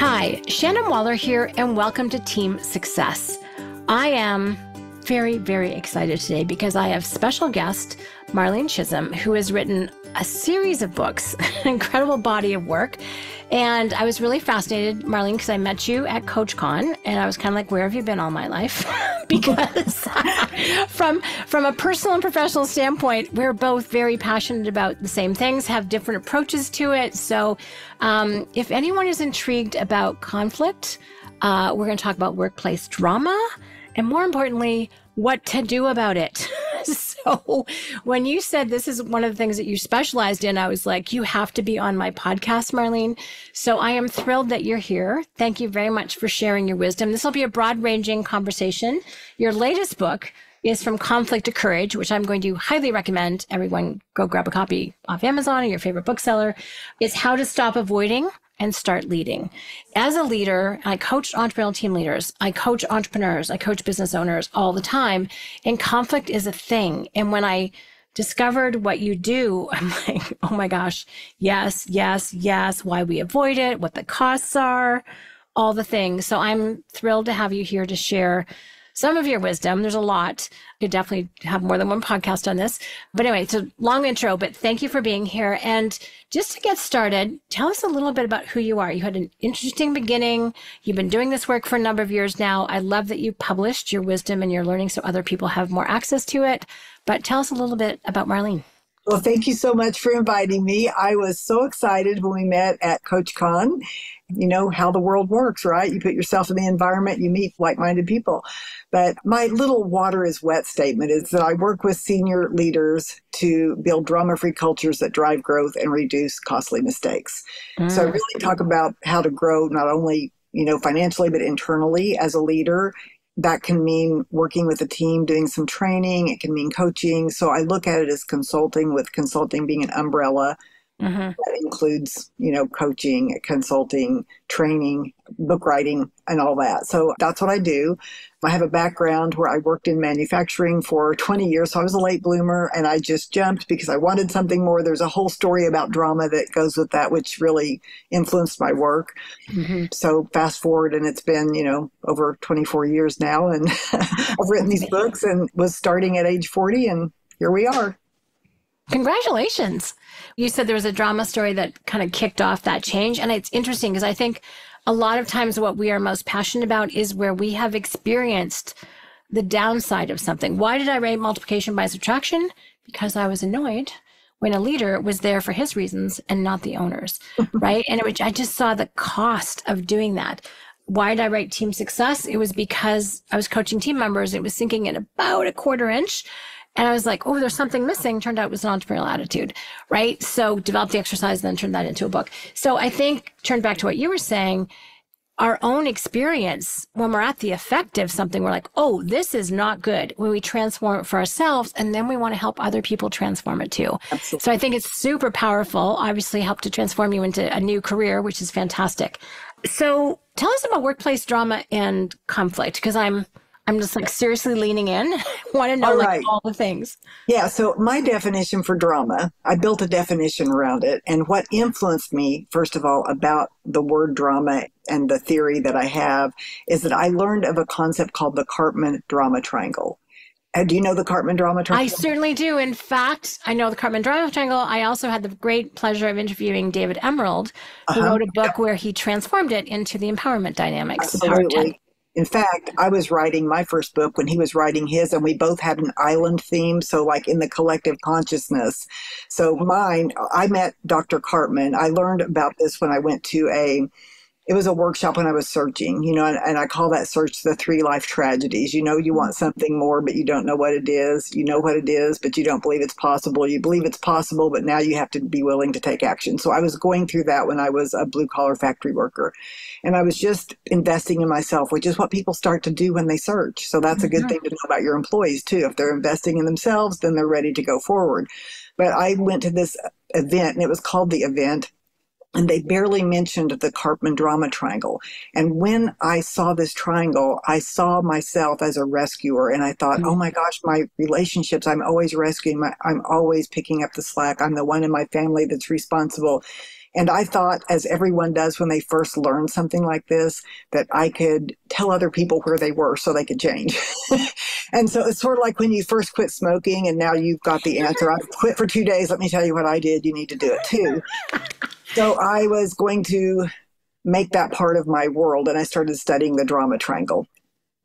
Hi, Shannon Waller here, and welcome to Team Success. I am very, very excited today because I have special guest Marlene Chism, who has written a series of books, an incredible body of work. And I was really fascinated, Marlene, because I met you at CoachCon, and I was kind of like, where have you been all my life? Because from a personal and professional standpoint, we're both very passionate about the same things, have different approaches to it. So if anyone is intrigued about conflict, we're going to talk about workplace drama, and more importantly, what to do about it. So when you said this is one of the things that you specialized in, I was like, you have to be on my podcast, Marlene. So I am thrilled that you're here. Thank you very much for sharing your wisdom. This will be a broad-ranging conversation. Your latest book is From Conflict to Courage, which I'm going to highly recommend. Everyone go grab a copy off Amazon or your favorite bookseller. It's How to Stop Avoiding and Start Leading. As a leader, I coach entrepreneurial team leaders, I coach entrepreneurs, I coach business owners all the time, and conflict is a thing. And when I discovered what you do, I'm like, oh my gosh, yes, yes, yes, why we avoid it, what the costs are, all the things. So I'm thrilled to have you here to share some of your wisdom. There's a lot. You definitely have more than one podcast on this. But anyway, it's a long intro, but thank you for being here. And just to get started, tell us a little bit about who you are. You had an interesting beginning. You've been doing this work for a number of years now. I love that you published your wisdom and your learning so other people have more access to it. But tell us a little bit about Marlene. Well, thank you so much for inviting me. I was so excited when we met at CoachCon. You know how the world works, right? You put yourself in the environment, you meet like-minded people. But my little water is wet statement is that I work with senior leaders to build drama-free cultures that drive growth and reduce costly mistakes. So I really talk about how to grow not only, you know, financially, but internally as a leader. That can mean working with a team, doing some training. It can mean coaching. So I look at it as consulting, with consulting being an umbrella. That includes, you know, coaching, consulting, training, book writing, and all that. So that's what I do. I have a background where I worked in manufacturing for 20 years. So I was a late bloomer, and I just jumped because I wanted something more. There's a whole story about drama that goes with that, which really influenced my work. So fast forward, and it's been, you know, over 24 years now. And I've written these books and was starting at age 40, and here we are. Congratulations. You said there was a drama story that kind of kicked off that change. And it's interesting because I think a lot of times what we are most passionate about is where we have experienced the downside of something. Why did I rate multiplication by subtraction? Because I was annoyed when a leader was there for his reasons and not the owner's, right? And I just saw the cost of doing that. Why did I write Team Success? It was because I was coaching team members. It was sinking at about a quarter inch. And I was like, oh, there's something missing. Turned out it was an entrepreneurial attitude, right? So developed the exercise, then turned that into a book. So I think, turn back to what you were saying, our own experience, when we're at the effect of something, we're like, oh, this is not good. When we transform it for ourselves, and then we want to help other people transform it too. Absolutely. So I think it's super powerful, obviously helped to transform you into a new career, which is fantastic. So tell us about workplace drama and conflict, because I'm just like seriously leaning in. Want to know all the things. Yeah. So my definition for drama, I built a definition around it. And what influenced me, first of all, about the word drama and the theory that I have is that I learned of a concept called the Karpman Drama Triangle. Do you know the Karpman Drama Triangle? I certainly do. In fact, I know the Karpman Drama Triangle. I also had the great pleasure of interviewing David Emerald, who wrote a book where he transformed it into the empowerment dynamics. Absolutely. In fact, I was writing my first book when he was writing his, and we both had an island theme, so like in the collective consciousness. So mine, I met Dr. Karpman. I learned about this when I went to it was a workshop when I was searching, you know, and I call that search the three life tragedies. You know, you want something more, but you don't know what it is. You know what it is, but you don't believe it's possible. You believe it's possible, but now you have to be willing to take action. So I was going through that when I was a blue collar factory worker, and I was just investing in myself, which is what people start to do when they search. So that's a good thing to know about your employees too. If they're investing in themselves, then they're ready to go forward. But I went to this event, and it was called The Event. And they barely mentioned the Karpman Drama Triangle. And when I saw this triangle, I saw myself as a rescuer. And I thought, oh my gosh, my relationships, I'm always rescuing. I'm always picking up the slack. I'm the one in my family that's responsible. And I thought, as everyone does when they first learn something like this, that I could tell other people where they were so they could change. And so it's sort of like when you first quit smoking and now you've got the answer. I've quit for 2 days. Let me tell you what I did. You need to do it too. So I was going to make that part of my world. And I started studying the drama triangle.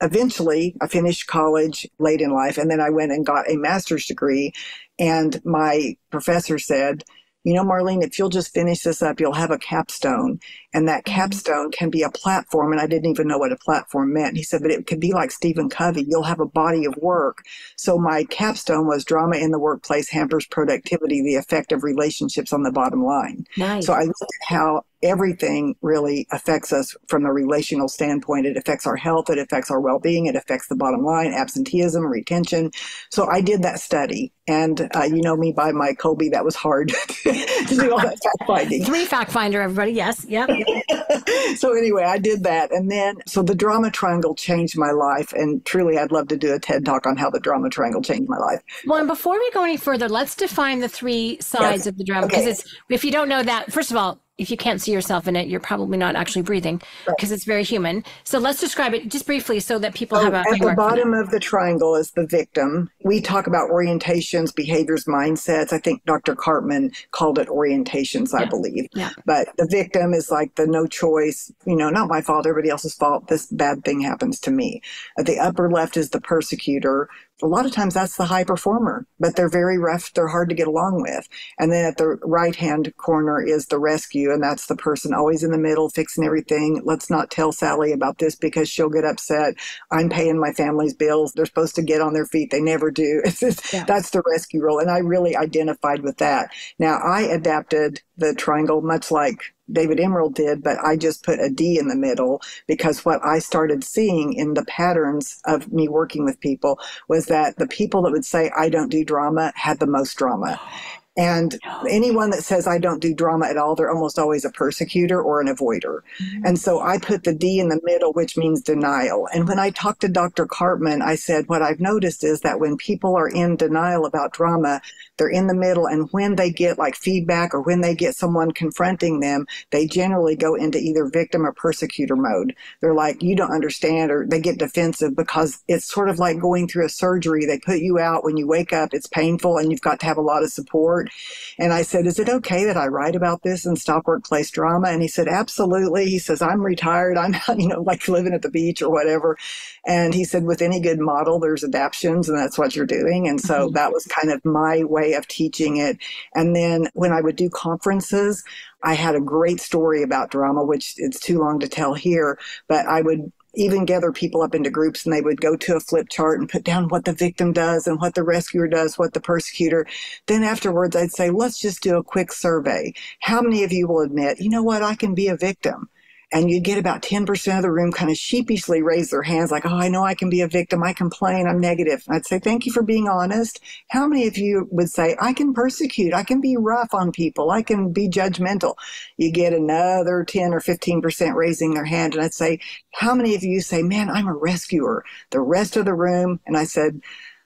Eventually, I finished college late in life, and then I went and got a master's degree. And my professor said, you know, Marlene, if you'll just finish this up, you'll have a capstone. And that capstone can be a platform. And I didn't even know what a platform meant. He said, but it could be like Stephen Covey. You'll have a body of work. So my capstone was Drama in the Workplace Hampers Productivity, the Effect of Relationships on the Bottom Line. Nice. So I looked at how everything really affects us from a relational standpoint. It affects our health. It affects our well-being. It affects the bottom line, absenteeism, retention. So I did that study. And you know me by my Kobe. That was hard to do all that fact-finding. Three fact-finder, everybody. Yes. Yep. So anyway, I did that. And then, so the drama triangle changed my life. And truly, I'd love to do a TED Talk on how the drama triangle changed my life. Well, and before we go any further, let's define the three sides of the drama. Because it's, if you don't know that, first of all, if you can't see yourself in it, you're probably not actually breathing because it's very human. So let's describe it just briefly so that people have a At the bottom of the triangle is the victim. We talk about orientations, behaviors, mindsets. I think Dr. Karpman called it orientations, I believe. Yeah. But the victim is like the no choice, you know, not my fault, everybody else's fault. This bad thing happens to me. At the upper left is the persecutor. A lot of times that's the high performer, but they're very rough. They're hard to get along with. And then at the right-hand corner is the rescue, and that's the person always in the middle, fixing everything. Let's not tell Sally about this because she'll get upset. I'm paying my family's bills. They're supposed to get on their feet. They never do. It's just, that's the rescue role, and I really identified with that. Now, I adapted the triangle much like David Emerald did, but I just put a D in the middle because what I started seeing in the patterns of me working with people was that the people that would say, I don't do drama, had the most drama. And anyone that says I don't do drama at all, they're almost always a persecutor or an avoider. And so I put the D in the middle, which means denial. And when I talked to Dr. Karpman, I said, what I've noticed is that when people are in denial about drama, they're in the middle. And when they get like feedback or when they get someone confronting them, they generally go into either victim or persecutor mode. They're like, you don't understand, or they get defensive because it's sort of like going through a surgery. They put you out. When you wake up, it's painful and you've got to have a lot of support. And I said, is it okay that I write about this and stop workplace drama? And he said, absolutely. He says, I'm retired. I'm not, you know, like living at the beach or whatever. And he said, with any good model, there's adaptions, and that's what you're doing. And so that was kind of my way of teaching it. And then when I would do conferences, I had a great story about drama, which it's too long to tell here, but I would even gather people up into groups and they would go to a flip chart and put down what the victim does and what the rescuer does, what the persecutor. Then afterwards, I'd say, let's just do a quick survey. How many of you will admit, you know what, I can be a victim? And you'd get about 10% of the room kind of sheepishly raise their hands like, oh, I know I can be a victim. I complain. I'm negative. And I'd say, thank you for being honest. How many of you would say, I can persecute. I can be rough on people. I can be judgmental. You get another 10 or 15% raising their hand. And I'd say, how many of you say, man, I'm a rescuer? The rest of the room. And I said,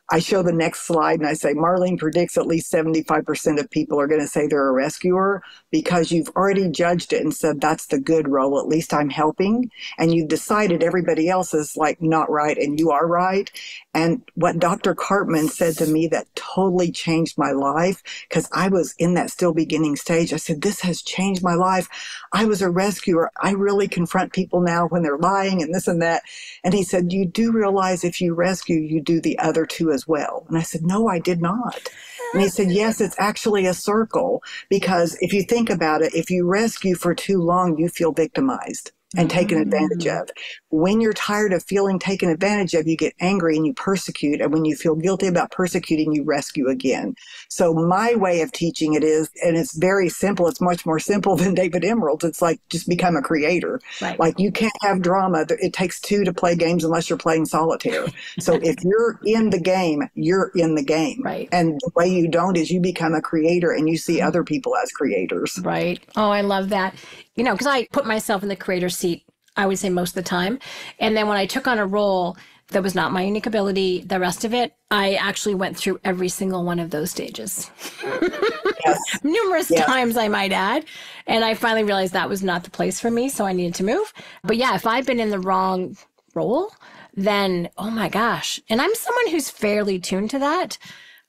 I show the next slide and I say, Marlene predicts at least 75% of people are going to say they're a rescuer because you've already judged it and said, that's the good role. At least I'm helping. And you've decided everybody else is like not right and you are right. And what Dr. Karpman said to me that totally changed my life, because I was in that still beginning stage. I said, this has changed my life. I was a rescuer. I really confront people now when they're lying and this and that. And he said, you do realize if you rescue, you do the other two as well. And I said, no, I did not. And he said, yes, it's actually a circle, because if you think about it, if you rescue for too long, you feel victimized and taken advantage of. When you're tired of feeling taken advantage of, you get angry and you persecute. And when you feel guilty about persecuting, you rescue again. So my way of teaching it is, and it's very simple, it's much more simple than David Emerald's. It's like, just become a creator. Right. Like you can't have drama. It takes two to play games unless you're playing solitaire. So if you're in the game, you're in the game. Right. And the way you don't is you become a creator and you see other people as creators. Right. Oh, I love that. You know, because I put myself in the creator seat, I would say most of the time. And then when I took on a role That was not my unique ability. The rest of it, I actually went through every single one of those stages. Yes. Numerous times, I might add. And I finally realized that was not the place for me, so I needed to move. But yeah, if I've been in the wrong role, then, oh my gosh. And I'm someone who's fairly tuned to that.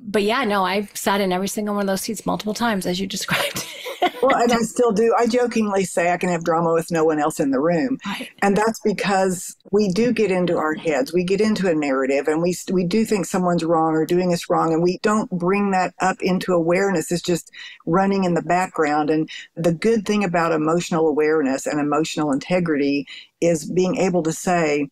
But yeah, no, I've sat in every single one of those seats multiple times, as you described. Well, and I still do. I jokingly say I can have drama with no one else in the room. Right. And that's because we do get into our heads. We get into a narrative and we do think someone's wrong or doing us wrong. And we don't bring that up into awareness. It's just running in the background. And the good thing about emotional awareness and emotional integrity is being able to say,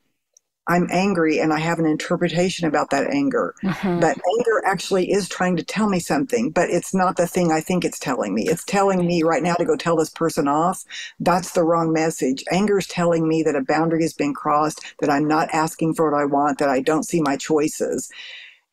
I'm angry and I have an interpretation about that anger. Mm-hmm. But anger actually is trying to tell me something, but it's not the thing I think it's telling me. It's telling me right now to go tell this person off. That's the wrong message. Anger is telling me that a boundary has been crossed, that I'm not asking for what I want, that I don't see my choices.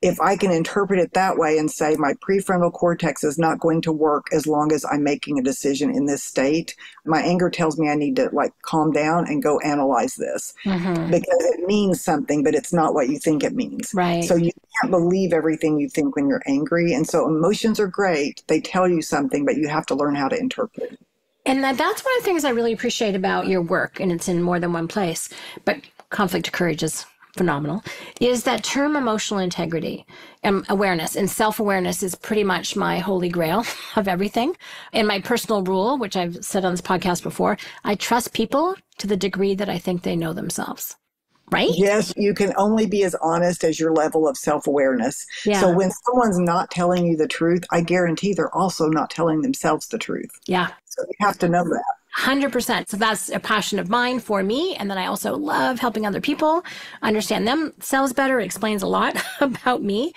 If I can interpret it that way and say my prefrontal cortex is not going to work as long as I'm making a decision in this state, my anger tells me I need to like calm down and go analyze this because it means something, but it's not what you think it means. Right. So you can't believe everything you think when you're angry. And so emotions are great. They tell you something, but you have to learn how to interpret it. And that's one of the things I really appreciate about your work, and it's in more than one place, but Conflict to Courage is phenomenal, is that term emotional integrity and awareness, and self-awareness is pretty much my holy grail of everything. And my personal rule, which I've said on this podcast before, I trust people to the degree that I think they know themselves. Right? Yes, you can only be as honest as your level of self-awareness. Yeah. So when someone's not telling you the truth, I guarantee they're also not telling themselves the truth. Yeah. So you have to know that. 100%. So that's a passion of mine for me. And then I also love helping other people understand themselves better. It explains a lot about me.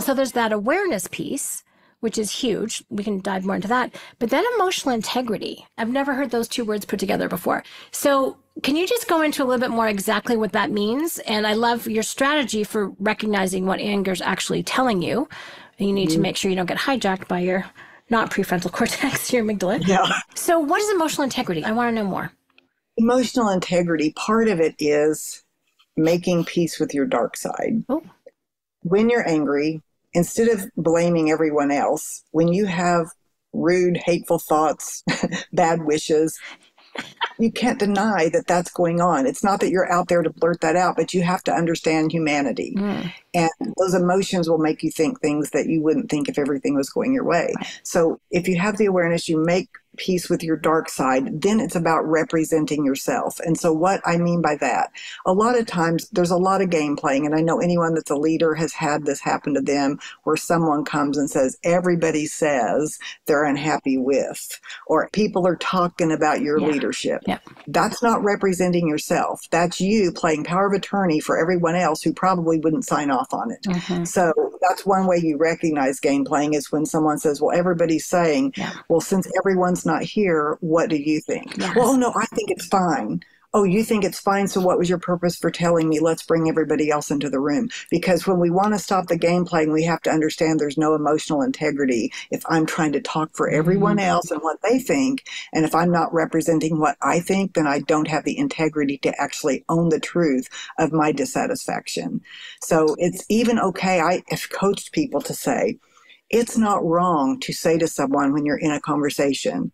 So there's that awareness piece, which is huge. We can dive more into that. But then emotional integrity. I've never heard those two words put together before. So can you just go into a little bit more exactly what that means? And I love your strategy for recognizing what anger is actually telling you. And you need to make sure you don't get hijacked by your not prefrontal cortex, your amygdala. Yeah. So what is emotional integrity? I want to know more. Emotional integrity, part of it is making peace with your dark side. Oh. When you're angry, instead of blaming everyone else, when you have rude, hateful thoughts, bad wishes, you can't deny that that's going on. It's not that you're out there to blurt that out, but you have to understand humanity. Mm. And those emotions will make you think things that you wouldn't think if everything was going your way. So if you have the awareness, you make peace with your dark side, then it's about representing yourself. And so what I mean by that, a lot of times there's a lot of game playing. And I know anyone that's a leader has had this happen to them, where someone comes and says, everybody says they're unhappy with, or people are talking about your leadership. Yeah. That's not representing yourself. That's you playing power of attorney for everyone else who probably wouldn't sign off on it. Mm-hmm. So that's one way you recognize game playing, is when someone says, well, everybody's saying, well, since everyone's not here, what do you think? Yes. Well, no, I think it's fine. Oh, you think it's fine. So what was your purpose for telling me? Let's bring everybody else into the room. Because when we want to stop the game playing, we have to understand there's no emotional integrity if I'm trying to talk for everyone else and what they think. And if I'm not representing what I think, then I don't have the integrity to actually own the truth of my dissatisfaction. So it's even okay. I have coached people to say, it's not wrong to say to someone when you're in a conversation,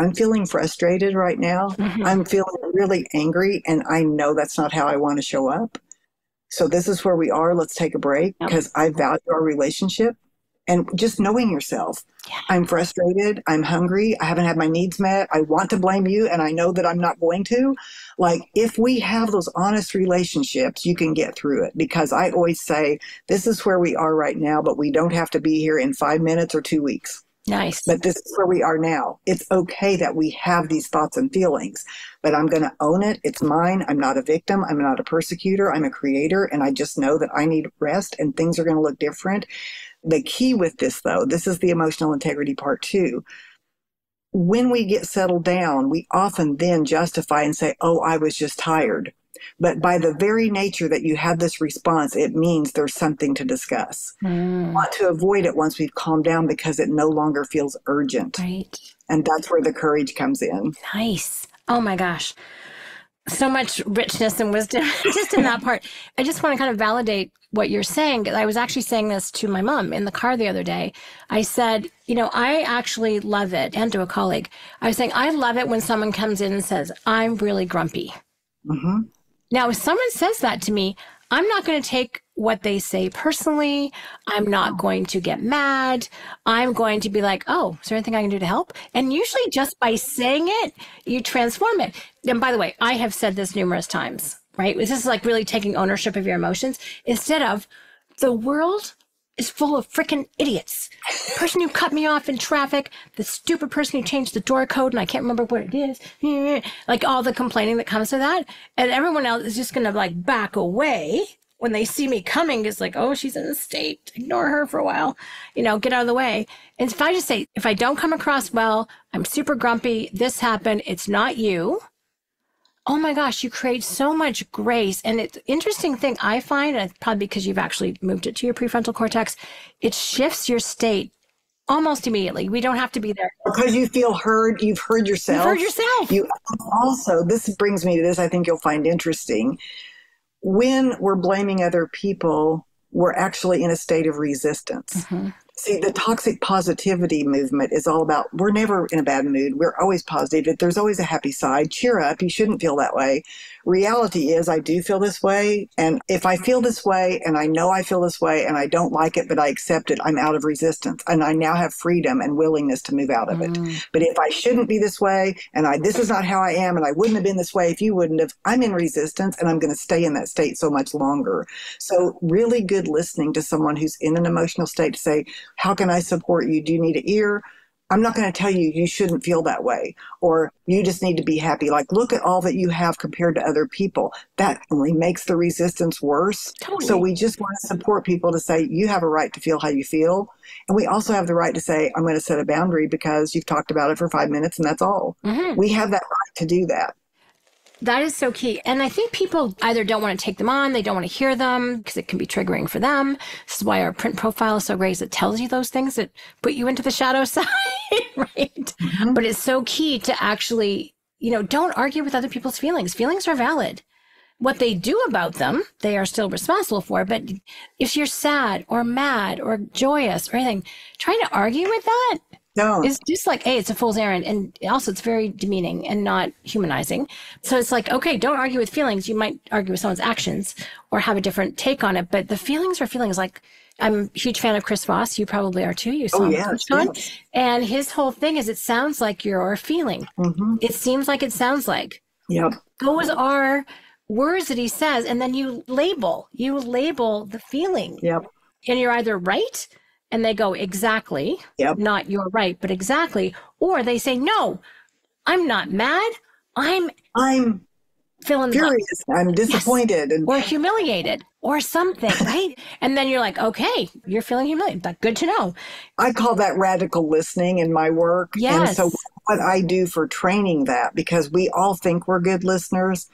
I'm feeling frustrated right now. I'm feeling really angry, and I know that's not how I want to show up. So this is where we are. Let's take a break, because I value our relationship. And just knowing yourself, I'm frustrated, I'm hungry, I haven't had my needs met, I want to blame you, and I know that I'm not going to. Like, if we have those honest relationships, you can get through it. Because I always say, this is where we are right now, but we don't have to be here in 5 minutes or 2 weeks. Nice. But this is where we are now. It's okay that we have these thoughts and feelings, but I'm going to own it. It's mine. I'm not a victim. I'm not a persecutor. I'm a creator. And I just know that I need rest, and things are going to look different. The key with this, though, this is the emotional integrity part too. When we get settled down, we often then justify and say, oh, I was just tired. But by the very nature that you have this response, it means there's something to discuss. We want to avoid it once we've calmed down, because it no longer feels urgent. Right. And that's where the courage comes in. Nice. Oh my gosh. so much richness and wisdom just in that part. I just want to kind of validate what you're saying. I was actually saying this to my mom in the car the other day. I said, you know, I actually love it, and to a colleague, I was saying, I love it when someone comes in and says, I'm really grumpy. Mm-hmm. Now, if someone says that to me, I'm not going to take what they say personally. I'm not going to get mad. I'm going to be like, oh, is there anything I can do to help? And usually just by saying it, you transform it. And by the way, I have said this numerous times, right? This is like really taking ownership of your emotions instead of the world is full of freaking idiots. The person who cut me off in traffic, the stupid person who changed the door code, and I can't remember what it is, like all the complaining that comes to that. And everyone else is just going to like back away when they see me coming. It's like, oh, she's in a state. Ignore her for a while, you know, get out of the way. And if I just say, if I don't come across well, I'm super grumpy, this happened, it's not you. Oh my gosh, you create so much grace. And it's interesting thing I find, and it's probably because you've actually moved it to your prefrontal cortex, it shifts your state almost immediately. We don't have to be there. Because you feel heard, you've heard yourself. You've heard yourself. You also, this brings me to this, I think you'll find interesting. When we're blaming other people, we're actually in a state of resistance. Mm-hmm. See, the toxic positivity movement is all about, we're never in a bad mood. We're always positive. There's always a happy side. Cheer up. You shouldn't feel that way. Reality is, I do feel this way. And if I feel this way, and I know I feel this way, and I don't like it, but I accept it, I'm out of resistance. And I now have freedom and willingness to move out of it. But if I shouldn't be this way, and this is not how I am, and I wouldn't have been this way if you wouldn't have, I'm in resistance, and I'm going to stay in that state so much longer. So really good listening to someone who's in an emotional state to say, how can I support you? Do you need an ear? I'm not going to tell you you shouldn't feel that way, or you just need to be happy. Like, look at all that you have compared to other people. That only makes the resistance worse. Totally. So we just want to support people to say, you have a right to feel how you feel. And we also have the right to say, I'm going to set a boundary because you've talked about it for 5 minutes and that's all. Mm-hmm. We have that right to do that. That is so key. And I think people either don't want to take them on, they don't want to hear them because it can be triggering for them. This is why our print profile is so great, is it tells you those things that put you into the shadow side, right? Mm-hmm. But it's so key to actually, you know, don't argue with other people's feelings. Feelings are valid. What they do about them, they are still responsible for. But if you're sad or mad or joyous or anything, trying to argue with that, no. It's just like, hey, it's a fool's errand. And also it's very demeaning and not humanizing. So it's like, okay, don't argue with feelings. You might argue with someone's actions or have a different take on it. But the feelings are feelings. Like, I'm a huge fan of Chris Voss. You probably are too. You saw him. Yeah, and his whole thing is, it sounds like you're feeling. Mm-hmm. It seems like, it sounds like. Yep. Those are words that he says. And then you label the feeling. Yep. And you're either right, and they go, exactly, yep, not you're right, but exactly. Or they say, no, I'm not mad. I'm feeling furious. I'm disappointed. Yes. Or humiliated or something, right? And then you're like, okay, you're feeling humiliated, but good to know. I call that radical listening in my work. Yes. And so what I do for training that, because we all think we're good listeners,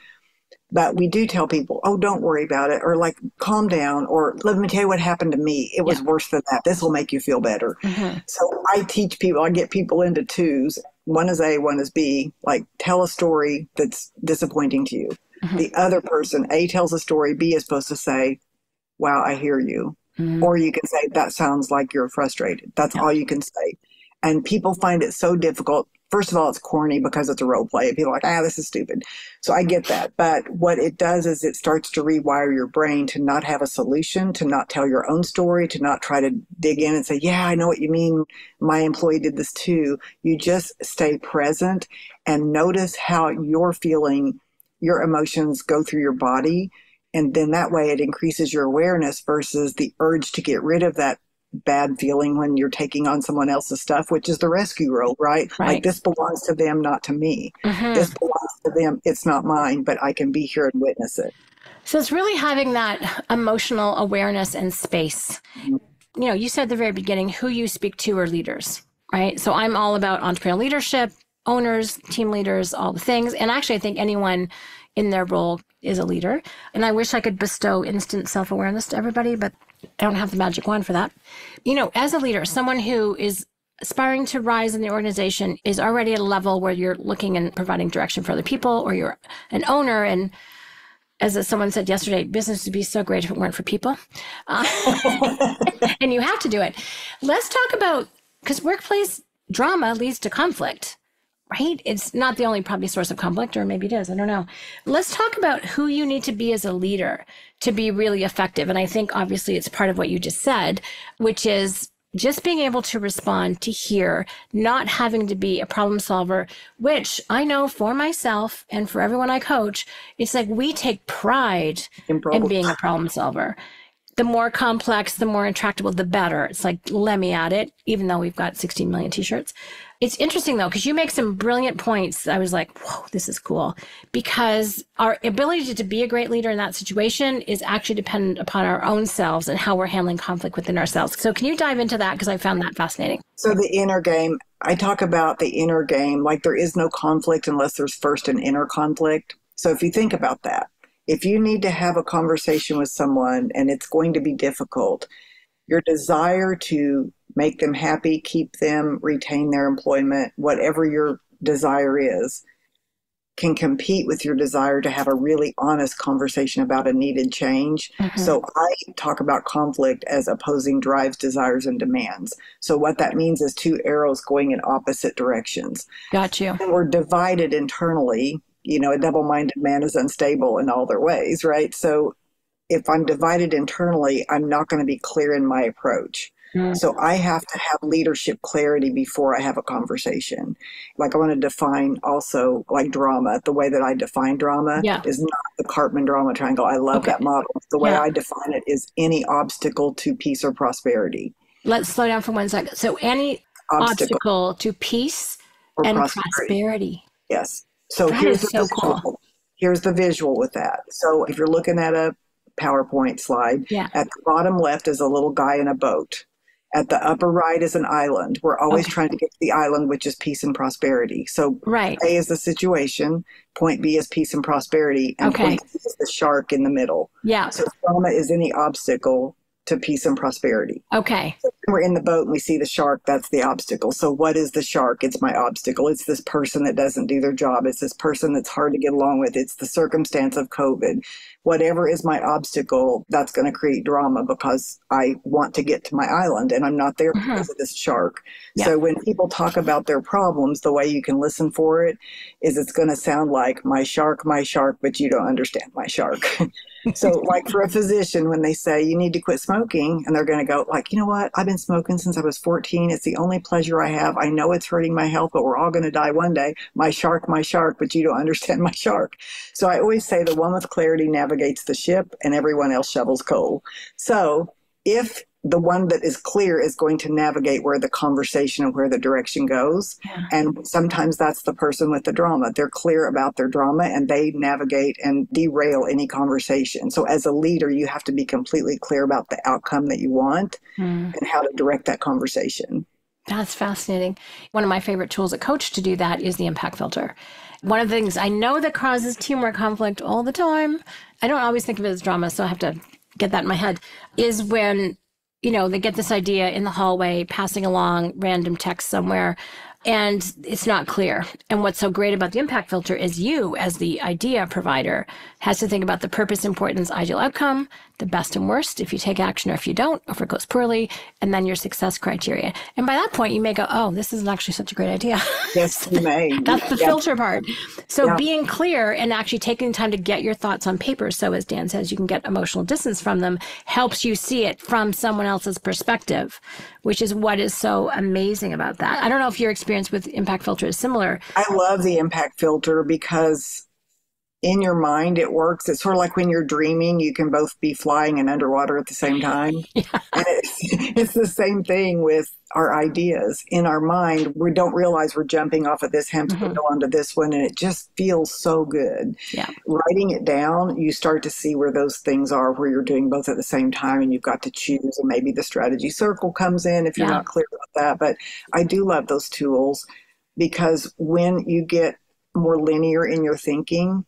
but we do tell people, oh, don't worry about it, or like, calm down, or let me tell you what happened to me. It was worse than that. This will make you feel better. Mm-hmm. So I teach people, I get people into twos. One is A, one is B. Like, tell a story that's disappointing to you. Mm-hmm. The other person, A tells a story, B is supposed to say, wow, I hear you. Mm-hmm. Or you can say, that sounds like you're frustrated. That's all you can say. And people find it so difficult. First of all, it's corny because it's a role play. People are like, this is stupid. So I get that. But what it does is it starts to rewire your brain to not have a solution, to not tell your own story, to not try to dig in and say, yeah, I know what you mean. My employee did this too. You just stay present and notice how you're feeling, your emotions go through your body. And then that way it increases your awareness versus the urge to get rid of that bad feeling when you're taking on someone else's stuff, which is the rescue role, right? Like, this belongs to them, not to me. Mm-hmm. This belongs to them. It's not mine, but I can be here and witness it. So it's really having that emotional awareness and space. Mm-hmm. You know, you said at the very beginning, who you speak to are leaders, right? So I'm all about entrepreneurial leadership, owners, team leaders, all the things. And actually, I think anyone in their role is a leader. And I wish I could bestow instant self-awareness to everybody, but I don't have the magic wand for that. You know, as a leader, someone who is aspiring to rise in the organization is already at a level where you're looking and providing direction for other people, or you're an owner. And as someone said yesterday, business would be so great if it weren't for people. And you have to do it. Let's talk about, because workplace drama leads to conflict, right? It's not the only probably source of conflict, or maybe it is, I don't know. Let's talk about who you need to be as a leader to be really effective. And I think obviously it's part of what you just said, which is just being able to respond, to hear, not having to be a problem solver, which I know for myself and for everyone I coach, it's like we take pride in being a problem solver. The more complex, the more intractable, the better. It's like, let me at it, even though we've got 16 million t-shirts. It's interesting though, because you make some brilliant points. I was like, whoa, this is cool. Because our ability to be a great leader in that situation is actually dependent upon our own selves and how we're handling conflict within ourselves. So can you dive into that? Because I found that fascinating. So the inner game, I talk about the inner game, like there is no conflict unless there's first an inner conflict. So if you think about that, if you need to have a conversation with someone and it's going to be difficult, your desire to make them happy, keep them, retain their employment, whatever your desire is, can compete with your desire to have a really honest conversation about a needed change. Mm-hmm. So I talk about conflict as opposing drives, desires, and demands. So what that means is two arrows going in opposite directions. Got you. And we're divided internally. You know, a double-minded man is unstable in all their ways, right? So if I'm divided internally, I'm not going to be clear in my approach. Mm-hmm. So I have to have leadership clarity before I have a conversation. Like I want to define also like drama. The way that I define drama is not the Karpman Drama Triangle. I love that model. The way I define it is any obstacle to peace or prosperity. Let's slow down for 1 second. So any obstacle to peace or and prosperity. Yes. So here's the visual. Here's the visual with that. So if you're looking at a PowerPoint slide, at the bottom left is a little guy in a boat. At the upper right is an island. We're always trying to get to the island, which is peace and prosperity. So A is the situation, point B is peace and prosperity, and point C is the shark in the middle. Yeah. So drama is any obstacle to peace and prosperity. Okay. So we're in the boat and we see the shark, that's the obstacle. So what is the shark? It's my obstacle. It's this person that doesn't do their job. It's this person that's hard to get along with. It's the circumstance of COVID. Whatever is my obstacle, that's going to create drama because I want to get to my island and I'm not there because of this shark. Yeah. So when people talk about their problems, the way you can listen for it is it's going to sound like my shark, but you don't understand my shark. So like for a physician, when they say you need to quit smoking and they're going to go like, you know what? I've been smoking since I was 14. It's the only pleasure I have. I know it's hurting my health, but we're all going to die one day. My shark, but you don't understand my shark. So I always say the one with clarity navigates the ship and everyone else shovels coal. So if the one that is clear is going to navigate where the conversation and where the direction goes. Yeah. And sometimes that's the person with the drama. They're clear about their drama and they navigate and derail any conversation. So as a leader, you have to be completely clear about the outcome that you want and how to direct that conversation. That's fascinating. One of my favorite tools at Coach to do that is the impact filter. One of the things I know that causes teamwork conflict all the time, I don't always think of it as drama, so I have to get that in my head, is when you know, they get this idea in the hallway, passing along random text somewhere, and it's not clear. And what's so great about the impact filter is you, as the idea provider, has to think about the purpose, importance, ideal outcome, the best and worst, if you take action or if you don't, or if it goes poorly, and then your success criteria. And by that point, you may go, oh, this isn't actually such a great idea. Yes, you may. That's the filter part. So being clear and actually taking the time to get your thoughts on paper, so as Dan says, you can get emotional distance from them, helps you see it from someone else's perspective, which is what is so amazing about that. I don't know if your experience with impact filter is similar. I love the impact filter because in your mind it works. It's sort of like when you're dreaming, you can both be flying and underwater at the same time. And it's the same thing with our ideas. In our mind, we don't realize we're jumping off of this hamster wheel onto this one, and it just feels so good. Writing it down, you start to see where those things are, where you're doing both at the same time and you've got to choose, and maybe the strategy circle comes in if you're not clear about that. But I do love those tools because when you get more linear in your thinking,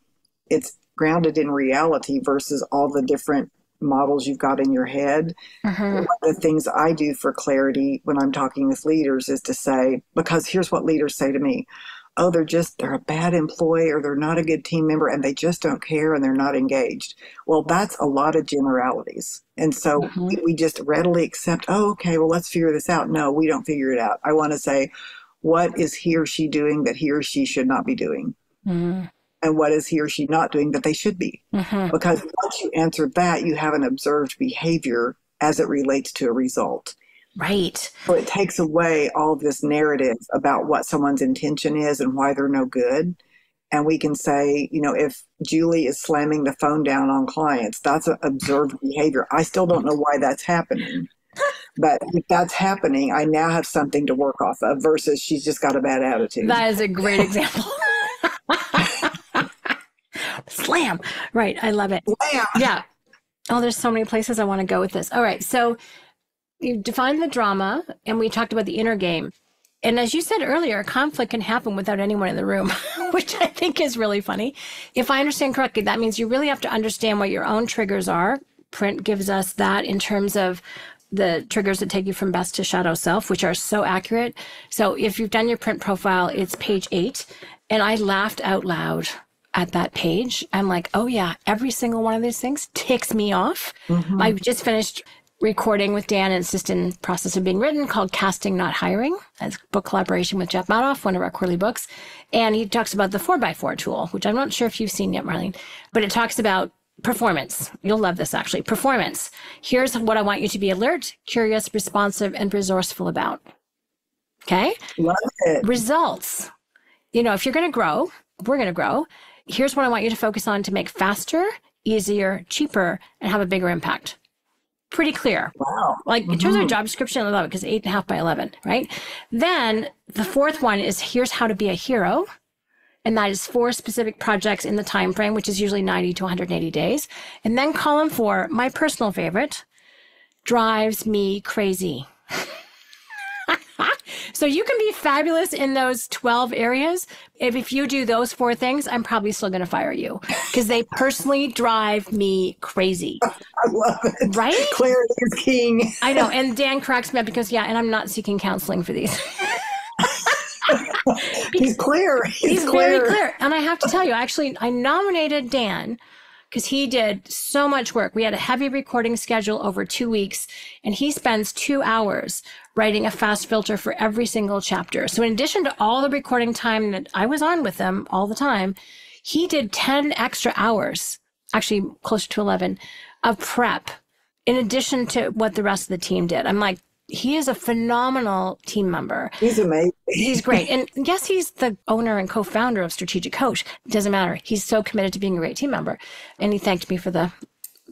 it's grounded in reality versus all the different models you've got in your head. Mm-hmm. One of the things I do for clarity when I'm talking with leaders is to say, because here's what leaders say to me. Oh, they're a bad employee, or they're not a good team member, and they just don't care, and they're not engaged. Well, that's a lot of generalities. And so mm-hmm. we just readily accept, oh, okay, well, let's figure this out. No, we don't figure it out. I want to say, what is he or she doing that he or she should not be doing? Mm-hmm. And what is he or she not doing that they should be? Mm-hmm. Because once you answer that, you have an observed behavior as it relates to a result. Right. So it takes away all this narrative about what someone's intention is and why they're no good. And we can say, you know, if Julie is slamming the phone down on clients, that's an observed behavior. I still don't know why that's happening. But if that's happening, I now have something to work off of versus she's just got a bad attitude. That is a great example. Slam. Right. I love it. Slam. Yeah. Oh, there's so many places I want to go with this. All right. So you defined the drama, and we talked about the inner game. And as you said earlier, conflict can happen without anyone in the room, which I think is really funny. If I understand correctly, that means you really have to understand what your own triggers are. Print gives us that in terms of the triggers that take you from best to shadow self, which are so accurate. So if you've done your print profile, it's page 8. And I laughed out loud at that page. I'm like, oh yeah, every single one of these things ticks me off. Mm-hmm. I just finished recording with Dan, and it's just in the process of being written, called Casting, Not Hiring. It's a book collaboration with Jeff Madoff, one of our quarterly books. And he talks about the 4x4 tool, which I'm not sure if you've seen yet, Marlene, but it talks about performance. You'll love this, actually. Performance. Here's what I want you to be alert, curious, responsive, and resourceful about. Okay? Love it. Results. You know, if you're going to grow, we're going to grow. Here's what I want you to focus on to make faster, easier, cheaper, and have a bigger impact. Pretty clear. Wow. Like in terms of job description, I love it because 8.5 by 11, right? Then the fourth one is here's how to be a hero. And that is 4 specific projects in the time frame, which is usually 90 to 180 days. And then column 4, my personal favorite, drives me crazy. So you can be fabulous in those 12 areas. If you do those 4 things, I'm probably still going to fire you because they personally drive me crazy. I love it. Right? Clarity is king. I know. And Dan cracks me up because, yeah, and I'm not seeking counseling for these. He's clear. He's clear. Very clear. And I have to tell you, actually, I nominated Dan because he did so much work. We had a heavy recording schedule over 2 weeks, and he spends 2 hours writing a fast filter for every single chapter. So in addition to all the recording time that I was on with him all the time, he did 10 extra hours, actually closer to 11, of prep in addition to what the rest of the team did. I'm like, he is a phenomenal team member. He's amazing. He's great. And yes, he's the owner and co-founder of Strategic Coach. It doesn't matter. He's so committed to being a great team member. And he thanked me for the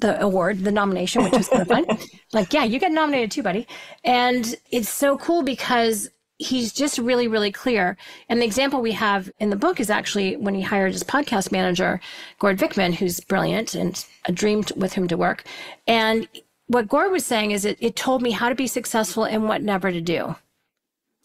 award, the nomination, which was kind of fun. Like, yeah, you get nominated too, buddy. And it's so cool because he's just really, really clear. And the example we have in the book is actually when he hired his podcast manager, Gord Vickman, who's brilliant and a dream with him to work. And what Gord was saying is it told me how to be successful and what never to do.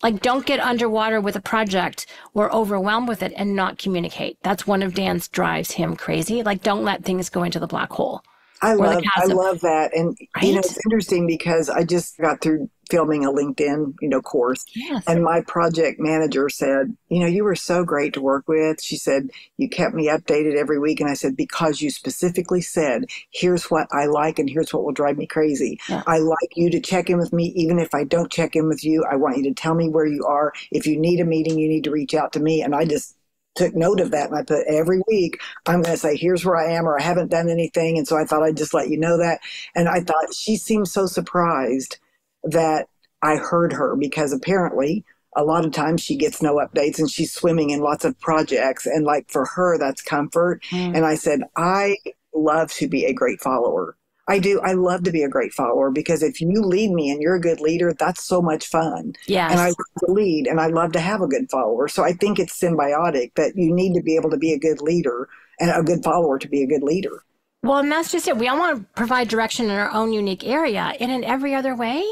Like, don't get underwater with a project or overwhelmed with it and not communicate. That's one of Dan's drives him crazy. Like, don't let things go into the black hole. I love that. And, right? You know, it's interesting because I just got through filming a LinkedIn, you know, course. Yes. And my project manager said, you know, you were so great to work with. She said, you kept me updated every week. And I said, because you specifically said, here's what I like and here's what will drive me crazy. Yeah. I like you to check in with me. Even if I don't check in with you, I want you to tell me where you are. If you need a meeting, you need to reach out to me. And I just took note of that, and I put every week, I'm going to say, here's where I am, or I haven't done anything. And so I thought I'd just let you know that. And I thought she seemed so surprised that I heard her, because apparently a lot of times she gets no updates and she's swimming in lots of projects. And like, for her, that's comfort. Mm. And I said, I love to be a great follower. I do. I love to be a great follower, because if you lead me and you're a good leader, that's so much fun. Yes. And I love to lead, and I love to have a good follower. So I think it's symbiotic, that you need to be able to be a good leader and a good follower to be a good leader. Well, and that's just it. We all want to provide direction in our own unique area. And in every other way,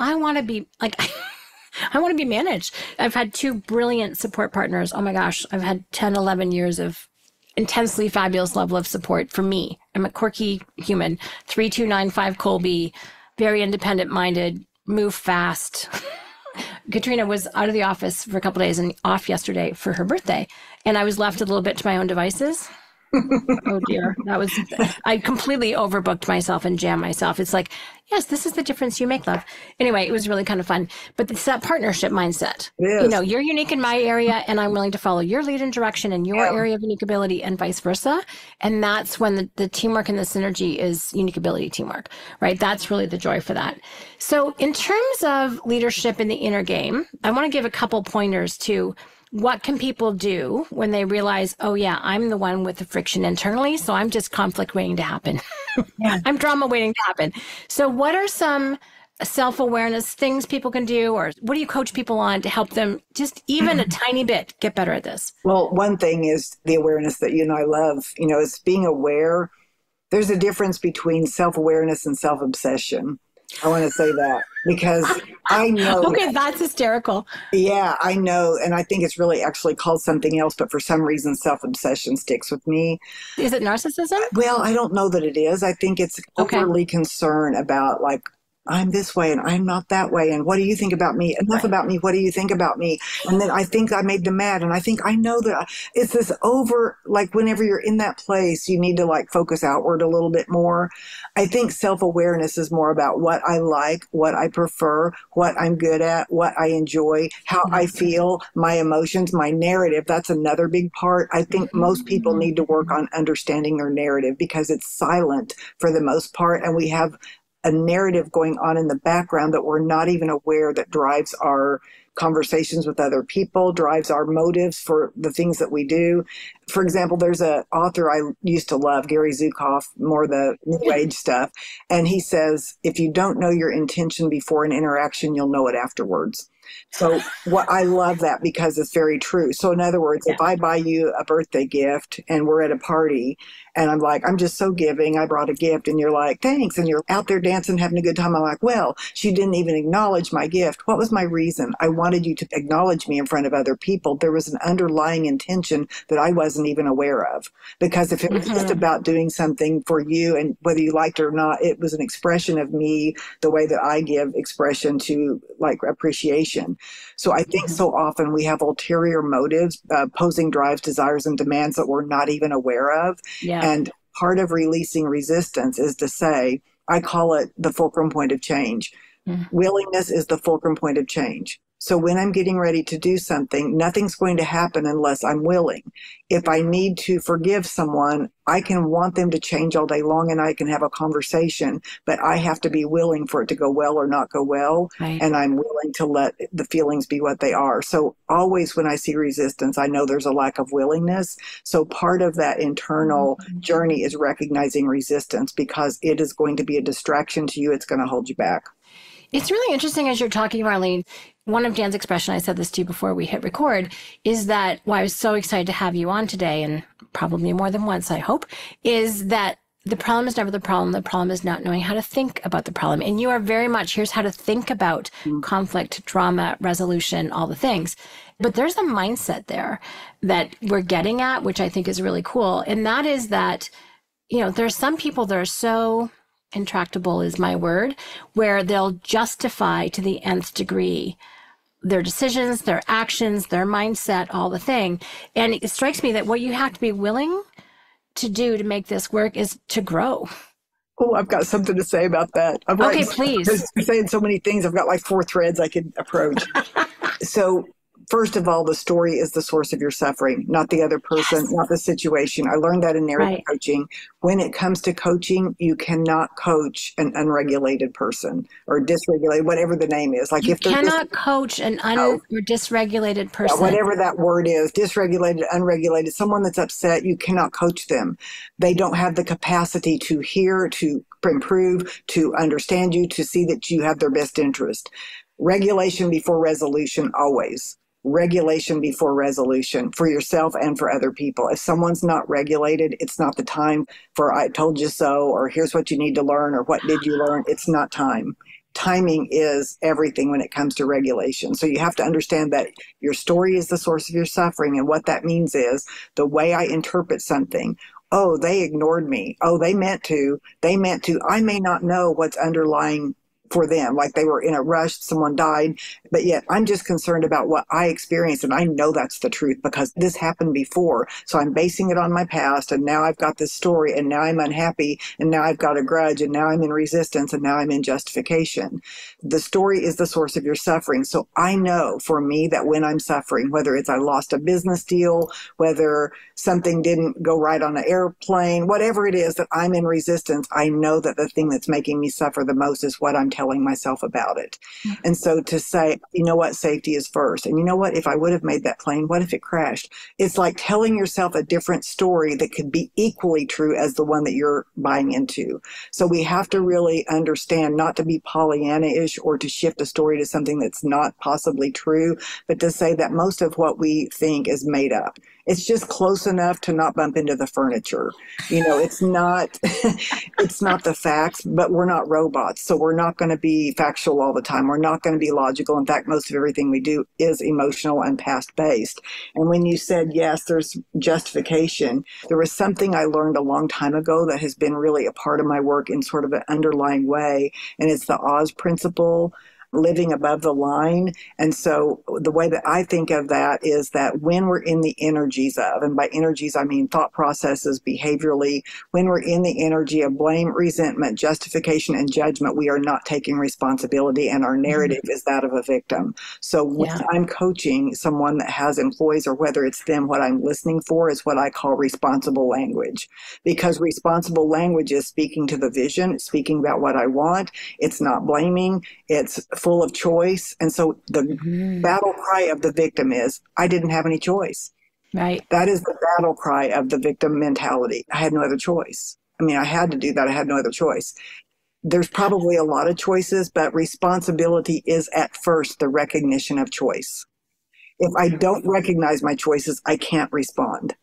I want to be like, I want to be managed. I've had 2 brilliant support partners. Oh my gosh. I've had 10, 11 years of intensely fabulous level of support for me I'm a quirky human. 3295 Colby, very independent minded, move fast. Katrina was out of the office for a couple of days and off yesterday for her birthday. And I was left a little bit to my own devices. Oh dear, that was, I completely overbooked myself and jammed myself. It's like, yes, this is the difference you make, love. Anyway, it was really kind of fun, but it's that partnership mindset. You know, you're unique in my area and I'm willing to follow your lead and direction in your area of unique ability and vice versa. And that's when the teamwork and the synergy is unique ability teamwork, right? That's really the joy for that. So in terms of leadership in the inner game, I want to give a couple pointers to what can people do when they realize, oh yeah, I'm the one with the friction internally, so I'm just conflict waiting to happen. I'm drama waiting to happen. So what are some self-awareness things people can do, or what do you coach people on to help them just even a tiny bit get better at this? Well, one thing is the awareness that you and I love, you know, it's being aware. There's a difference between self-awareness and self-obsession. I want to say that because I know. Okay, that's hysterical. Yeah, I know. And I think it's really actually called something else, but for some reason, self-obsession sticks with me. Is it narcissism? Well, I don't know that it is. I think it's overly concern about like, I'm this way and I'm not that way. And what do you think about me? Enough about me. What do you think about me? And then I think I made them mad. And I think I know that it's this over, like whenever you're in that place, you need to like focus outward a little bit more. I think self-awareness is more about what I like, what I prefer, what I'm good at, what I enjoy, how I feel, my emotions, my narrative. That's another big part. I think most people need to work on understanding their narrative because it's silent for the most part. And we have a narrative going on in the background that we're not even aware that drives our conversations with other people, drives our motives for the things that we do. For example, there's an author I used to love, Gary Zukav, more the new age stuff. And he says, if you don't know your intention before an interaction, you'll know it afterwards. So what I love that because it's very true. So in other words, if I buy you a birthday gift and we're at a party and I'm like, I'm just so giving, I brought a gift and you're like, thanks. And you're out there dancing, having a good time. I'm like, well, she didn't even acknowledge my gift. What was my reason? I wanted you to acknowledge me in front of other people. There was an underlying intention that I wasn't even aware of, because if it was just about doing something for you and whether you liked it or not, it was an expression of me, the way that I give expression to like appreciation. So I think so often we have ulterior motives, opposing drives, desires, and demands that we're not even aware of. And part of releasing resistance is to say, I call it the fulcrum point of change. Willingness is the fulcrum point of change. So when I'm getting ready to do something, nothing's going to happen unless I'm willing. If I need to forgive someone, I can want them to change all day long and I can have a conversation, but I have to be willing for it to go well or not go well. And I'm willing to let the feelings be what they are. So always when I see resistance, I know there's a lack of willingness. So part of that internal journey is recognizing resistance because it is going to be a distraction to you. It's going to hold you back. It's really interesting as you're talking, Marlene. One of Dan's expression, I said this to you before we hit record, is that why I was so excited to have you on today, and probably more than once, I hope, is that the problem is never the problem. The problem is not knowing how to think about the problem. And you are very much, here's how to think about conflict, drama, resolution, all the things. But there's a mindset there that we're getting at, which I think is really cool. And that is that, you know, there are some people that are so intractable is my word, where they'll justify to the nth degree their decisions, their actions, their mindset, all the thing. And it strikes me that what you have to be willing to do to make this work is to grow. Oh, I've got something to say about that. I'm okay, please. I'm saying so many things. I've got like 4 threads I could approach. So first of all, the story is the source of your suffering, not the other person, not the situation. I learned that in narrative coaching. When it comes to coaching, you cannot coach an unregulated person or dysregulated, whatever the name is. Like you cannot coach an or dysregulated person. Yeah, whatever that word is, dysregulated, unregulated, someone that's upset, you cannot coach them. They don't have the capacity to hear, to improve, to understand you, to see that you have their best interest. Regulation before resolution always. Regulation before resolution for yourself and for other people. If someone's not regulated, it's not the time for I told you so, or here's what you need to learn, or what did you learn? It's not time. timing is everything when it comes to regulation. So you have to understand that your story is the source of your suffering. And what that means is the way I interpret something. Oh, they ignored me. Oh, they meant to. They meant to. I may not know what's underlying for them. Like they were in a rush, someone died, but yet I'm just concerned about what I experienced. And I know that's the truth because this happened before. So I'm basing it on my past. And now I've got this story and now I'm unhappy. And now I've got a grudge and now I'm in resistance and now I'm in justification. The story is the source of your suffering. So I know for me that when I'm suffering, whether it's I lost a business deal, whether something didn't go right on an airplane, whatever it is that I'm in resistance, I know that the thing that's making me suffer the most is what I'm telling myself about it. And so to say, you know what, safety is first. And you know what, if I would have made that plane, what if it crashed? It's like telling yourself a different story that could be equally true as the one that you're buying into. So we have to really understand not to be Pollyanna-ish or to shift a story to something that's not possibly true, but to say that most of what we think is made up. It's just close enough to not bump into the furniture. You know, it's not, it's not the facts, but we're not robots. So we're not going to be factual all the time. We're not going to be logical. In fact, most of everything we do is emotional and past based. And when you said, yes, there's justification, there was something I learned a long time ago that has been really a part of my work in sort of an underlying way. And it's the Oz principle. Living above the line. And so the way that I think of that is that when we're in the energies of, and by energies, I mean thought processes behaviorally, when we're in the energy of blame, resentment, justification, and judgment, we are not taking responsibility. And our narrative is that of a victim. So when I'm coaching someone that has employees or whether it's them, what I'm listening for is what I call responsible language, because responsible language is speaking to the vision, speaking about what I want. It's not blaming. It's full of choice. And so the battle cry of the victim is, I didn't have any choice. Right. That is the battle cry of the victim mentality. I had no other choice. I mean, I had to do that. I had no other choice. There's probably a lot of choices, but responsibility is at first the recognition of choice. If I don't recognize my choices, I can't respond.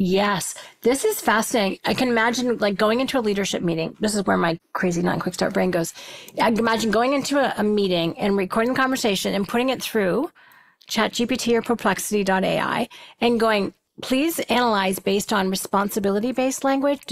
Yes, this is fascinating. I can imagine like going into a leadership meeting. This is where my crazy non-quick start brain goes. I can imagine going into a meeting and recording the conversation and putting it through ChatGPT or Perplexity.ai and going, please analyze based on responsibility-based language,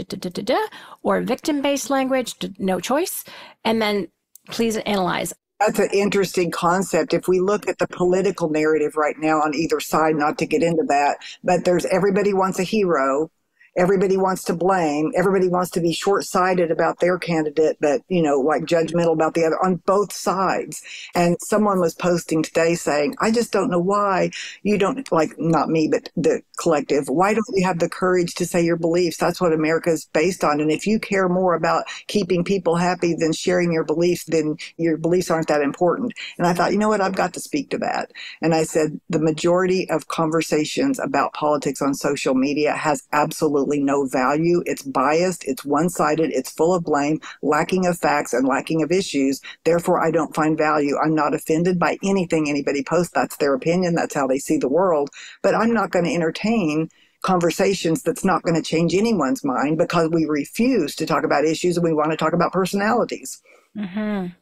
or victim-based language, no choice, and then please analyze. That's an interesting concept. If we look at the political narrative right now on either side, not to get into that, but there's everybody wants a hero. Everybody wants to blame. Everybody wants to be short-sighted about their candidate, but, you know, like judgmental about the other on both sides. And someone was posting today saying, I just don't know why you don't, like, not me, but the collective, why don't you have the courage to say your beliefs? That's what America is based on. And if you care more about keeping people happy than sharing your beliefs, then your beliefs aren't that important. And I thought, you know what, I've got to speak to that. And I said, the majority of conversations about politics on social media has absolutely no value. It's biased, it's one-sided, it's full of blame, lacking of facts and lacking of issues. Therefore, I don't find value. I'm not offended by anything anybody posts. That's their opinion. That's how they see the world. But I'm not going to entertain conversations that's not going to change anyone's mind because we refuse to talk about issues and we want to talk about personalities. I'm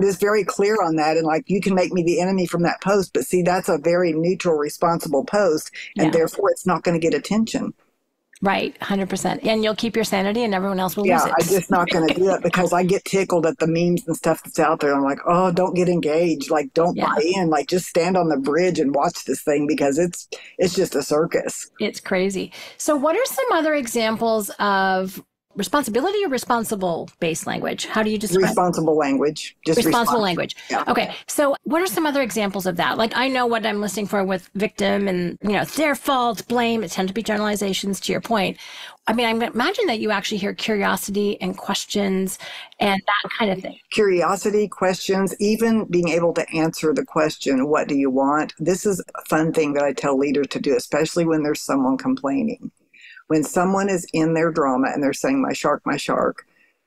just very clear on that. And like, you can make me the enemy from that post, but see, that's a very neutral, responsible post. And therefore, it's not going to get attention. Right, 100%. And you'll keep your sanity and everyone else will lose it. I'm just not going to do it because I get tickled at the memes and stuff that's out there. I'm like, oh, don't get engaged. Like, don't buy in. Like, just stand on the bridge and watch this thing because it's just a circus. It's crazy. So what are some other examples of responsibility or responsible-based language? How do you describe responsible language? Just responsible language. Yeah. Okay. So what are some other examples of that? Like, I know what I'm listening for with victim and, you know, it's their fault, blame. It tend to be generalizations to your point. I mean, I imagine that you actually hear curiosity and questions and that kind of thing. Curiosity, questions, even being able to answer the question, what do you want? This is a fun thing that I tell leaders to do, especially when there's someone complaining. When someone is in their drama and they're saying, my shark,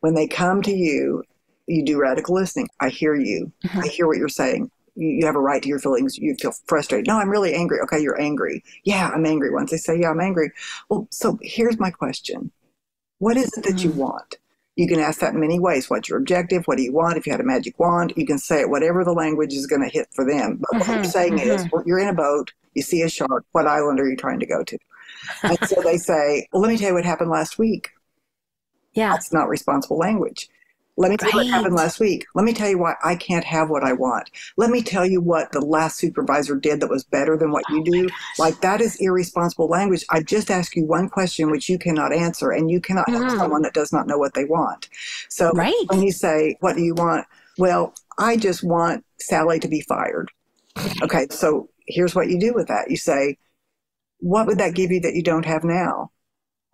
when they come to you, you do radical listening. I hear you. I hear what you're saying. You have a right to your feelings. You feel frustrated. No, I'm really angry. Okay, you're angry. Yeah, I'm angry. Once they say, yeah, I'm angry. Well, so here's my question. What is it that you want? You can ask that in many ways. What's your objective? What do you want? If you had a magic wand, you can say it whatever the language is going to hit for them. But what I'm saying is, well, you're in a boat, you see a shark, what island are you trying to go to? And so they say, well, let me tell you what happened last week. Yeah. That's not responsible language. Let me tell you what happened last week. Let me tell you why I can't have what I want. Let me tell you what the last supervisor did that was better than what you do. Like, that is irresponsible language. I just asked you one question which you cannot answer, and you cannot help someone that does not know what they want. So when you say, what do you want? Well, I just want Sally to be fired. Okay, so here's what you do with that. You say, what would that give you that you don't have now?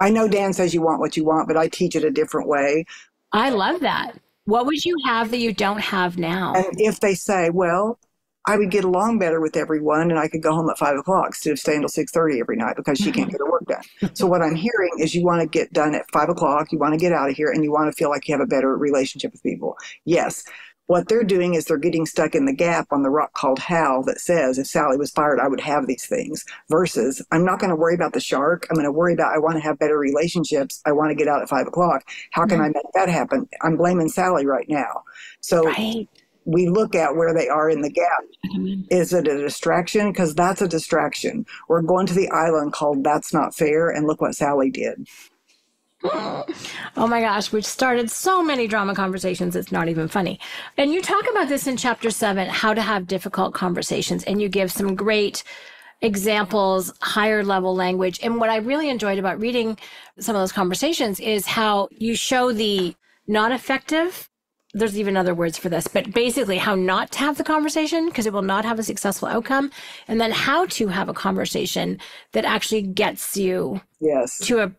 I know Dan says you want what you want, but I teach it a different way. I love that. What would you have that you don't have now? And if they say, well, I would get along better with everyone and I could go home at 5 o'clock instead of staying till 6:30 every night because she can't get her work done. So what I'm hearing is you want to get done at 5 o'clock, you want to get out of here, and you want to feel like you have a better relationship with people. Yes. What they're doing is they're getting stuck in the gap on the rock called Hal that says, if Sally was fired, I would have these things, versus I'm not going to worry about the shark. I'm going to worry about I want to have better relationships. I want to get out at 5 o'clock. How can I make that happen? I'm blaming Sally right now. So we look at where they are in the gap. Is it a distraction? Because that's a distraction. We're going to the island called That's Not Fair, and look what Sally did. Oh my gosh, we've started so many drama conversations, it's not even funny. And you talk about this in chapter 7, how to have difficult conversations, and you give some great examples, higher level language. And what I really enjoyed about reading some of those conversations is how you show the not effective, there's even other words for this, but basically how not to have the conversation because it will not have a successful outcome, and then how to have a conversation that actually gets you to a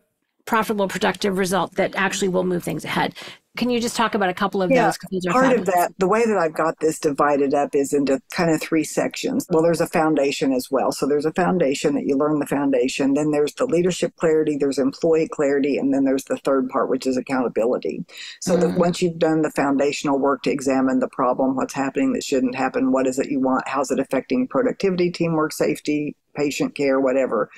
profitable, productive result that actually will move things ahead. Can you just talk about a couple of those? Those are part fabulous. Of that, the way that I've got this divided up is into kind of 3 sections. Well, there's a foundation as well. So there's a foundation that you learn the foundation. Then there's the leadership clarity, there's employee clarity, and then there's the third part, which is accountability. So that once you've done the foundational work to examine the problem, what's happening that shouldn't happen, what is it you want, how's it affecting productivity, teamwork, safety, patient care, whatever,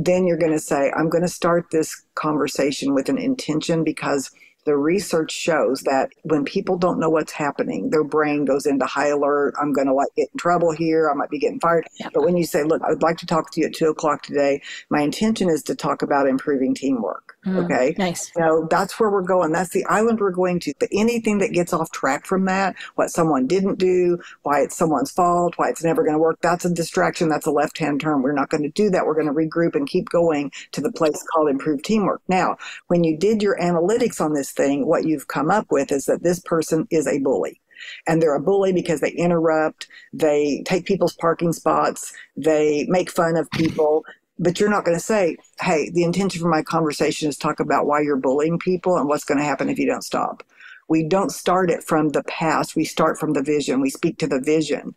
then you're going to say, I'm going to start this conversation with an intention, because the research shows that when people don't know what's happening, their brain goes into high alert. I'm going to like get in trouble here. I might be getting fired. Yeah. But when you say, look, I would like to talk to you at 2 o'clock today. My intention is to talk about improving teamwork. Okay. Nice. So that's where we're going. That's the island we're going to. But anything that gets off track from that, what someone didn't do, why it's someone's fault, why it's never going to work, that's a distraction. That's a left-hand turn. We're not going to do that. We're going to regroup and keep going to the place called improved teamwork. Now, when you did your analytics on this thing, what you've come up with is that this person is a bully. And they're a bully because they interrupt, they take people's parking spots, they make fun of people. But you're not going to say, hey, the intention for my conversation is talk about why you're bullying people and what's going to happen if you don't stop. We don't start it from the past. We start from the vision. We speak to the vision.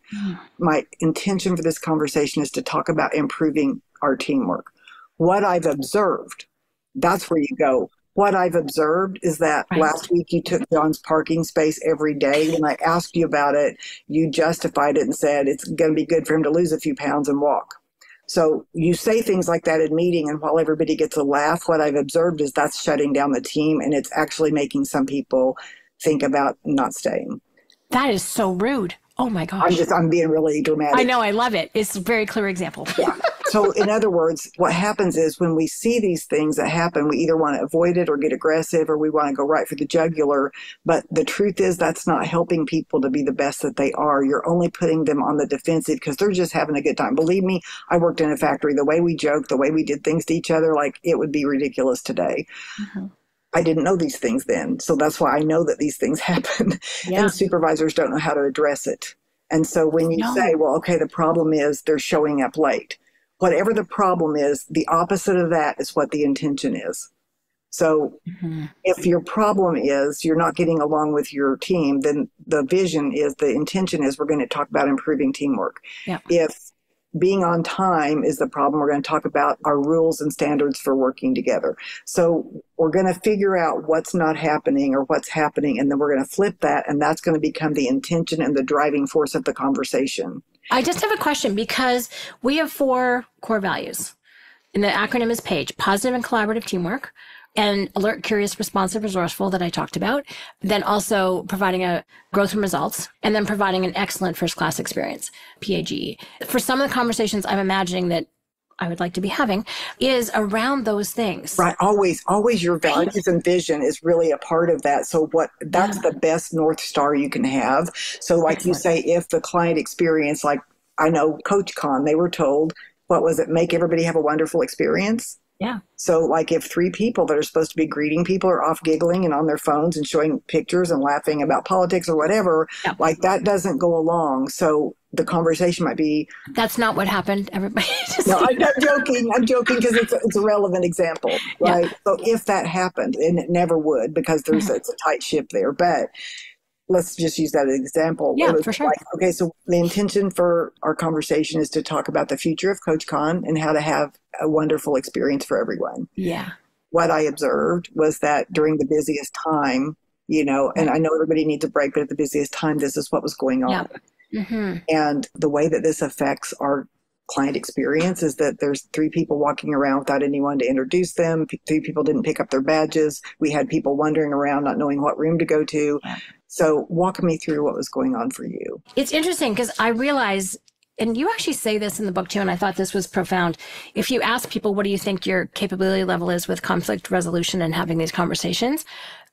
My intention for this conversation is to talk about improving our teamwork. What I've observed, that's where you go. What I've observed is that last week you took John's parking space every day. When I asked you about it, you justified it and said it's going to be good for him to lose a few pounds and walk. So you say things like that in meeting, and while everybody gets a laugh, what I've observed is that's shutting down the team, and it's actually making some people think about not staying. That is so rude. Oh my gosh. I'm being really dramatic. I know. I love it. It's a very clear example. Yeah. So in other words, what happens is when we see these things that happen, we either want to avoid it or get aggressive, or we want to go right for the jugular. But the truth is that's not helping people to be the best that they are. You're only putting them on the defensive because they're just having a good time. Believe me, I worked in a factory. The way we joked, the way we did things to each other, like it would be ridiculous today. I didn't know these things then. So that's why I know that these things happen. And supervisors don't know how to address it. And so when you say, well, okay, the problem is they're showing up late. Whatever the problem is, the opposite of that is what the intention is. So if your problem is you're not getting along with your team, then the vision is, the intention is, we're going to talk about improving teamwork. If being on time is the problem, we're going to talk about our rules and standards for working together. So we're going to figure out what's not happening or what's happening, and then we're going to flip that, and that's going to become the intention and the driving force of the conversation. I just have a question, because we have 4 core values. And the acronym is PAGE, Positive and Collaborative Teamwork, and alert, curious, responsive, resourceful that I talked about, then also providing a growth and results, and then providing an excellent first-class experience, PAGE. For some of the conversations I'm imagining that I would like to be having is around those things. Right. Always your values and vision is really a part of that. So that's the best North Star you can have. So like Excellent. You say, if the client experience, like I know CoachCon, they were told, what was it? Make everybody have a wonderful experience. Yeah. So like if 3 people that are supposed to be greeting people are off giggling and on their phones and showing pictures and laughing about politics or whatever, like that doesn't go along. So the conversation might be, that's not what happened. Everybody. No, I'm joking because it's a relevant example, right? Yeah. So if that happened, and it never would because there's it's a tight ship there, but let's just use that as an example. Yeah, for sure. Like, okay, so the intention for our conversation is to talk about the future of CoachCon and how to have a wonderful experience for everyone. Yeah. What I observed was that during the busiest time, you know, and I know everybody needs a break, but at the busiest time, this is what was going on. Yeah. Mm-hmm. And the way that this affects our client experience is that there's 3 people walking around without anyone to introduce them. 3 people didn't pick up their badges. We had people wandering around, not knowing what room to go to. Yeah. So walk me through what was going on for you. It's interesting because I realize, and you actually say this in the book too, and I thought this was profound. If you ask people, what do you think your capability level is with conflict resolution and having these conversations,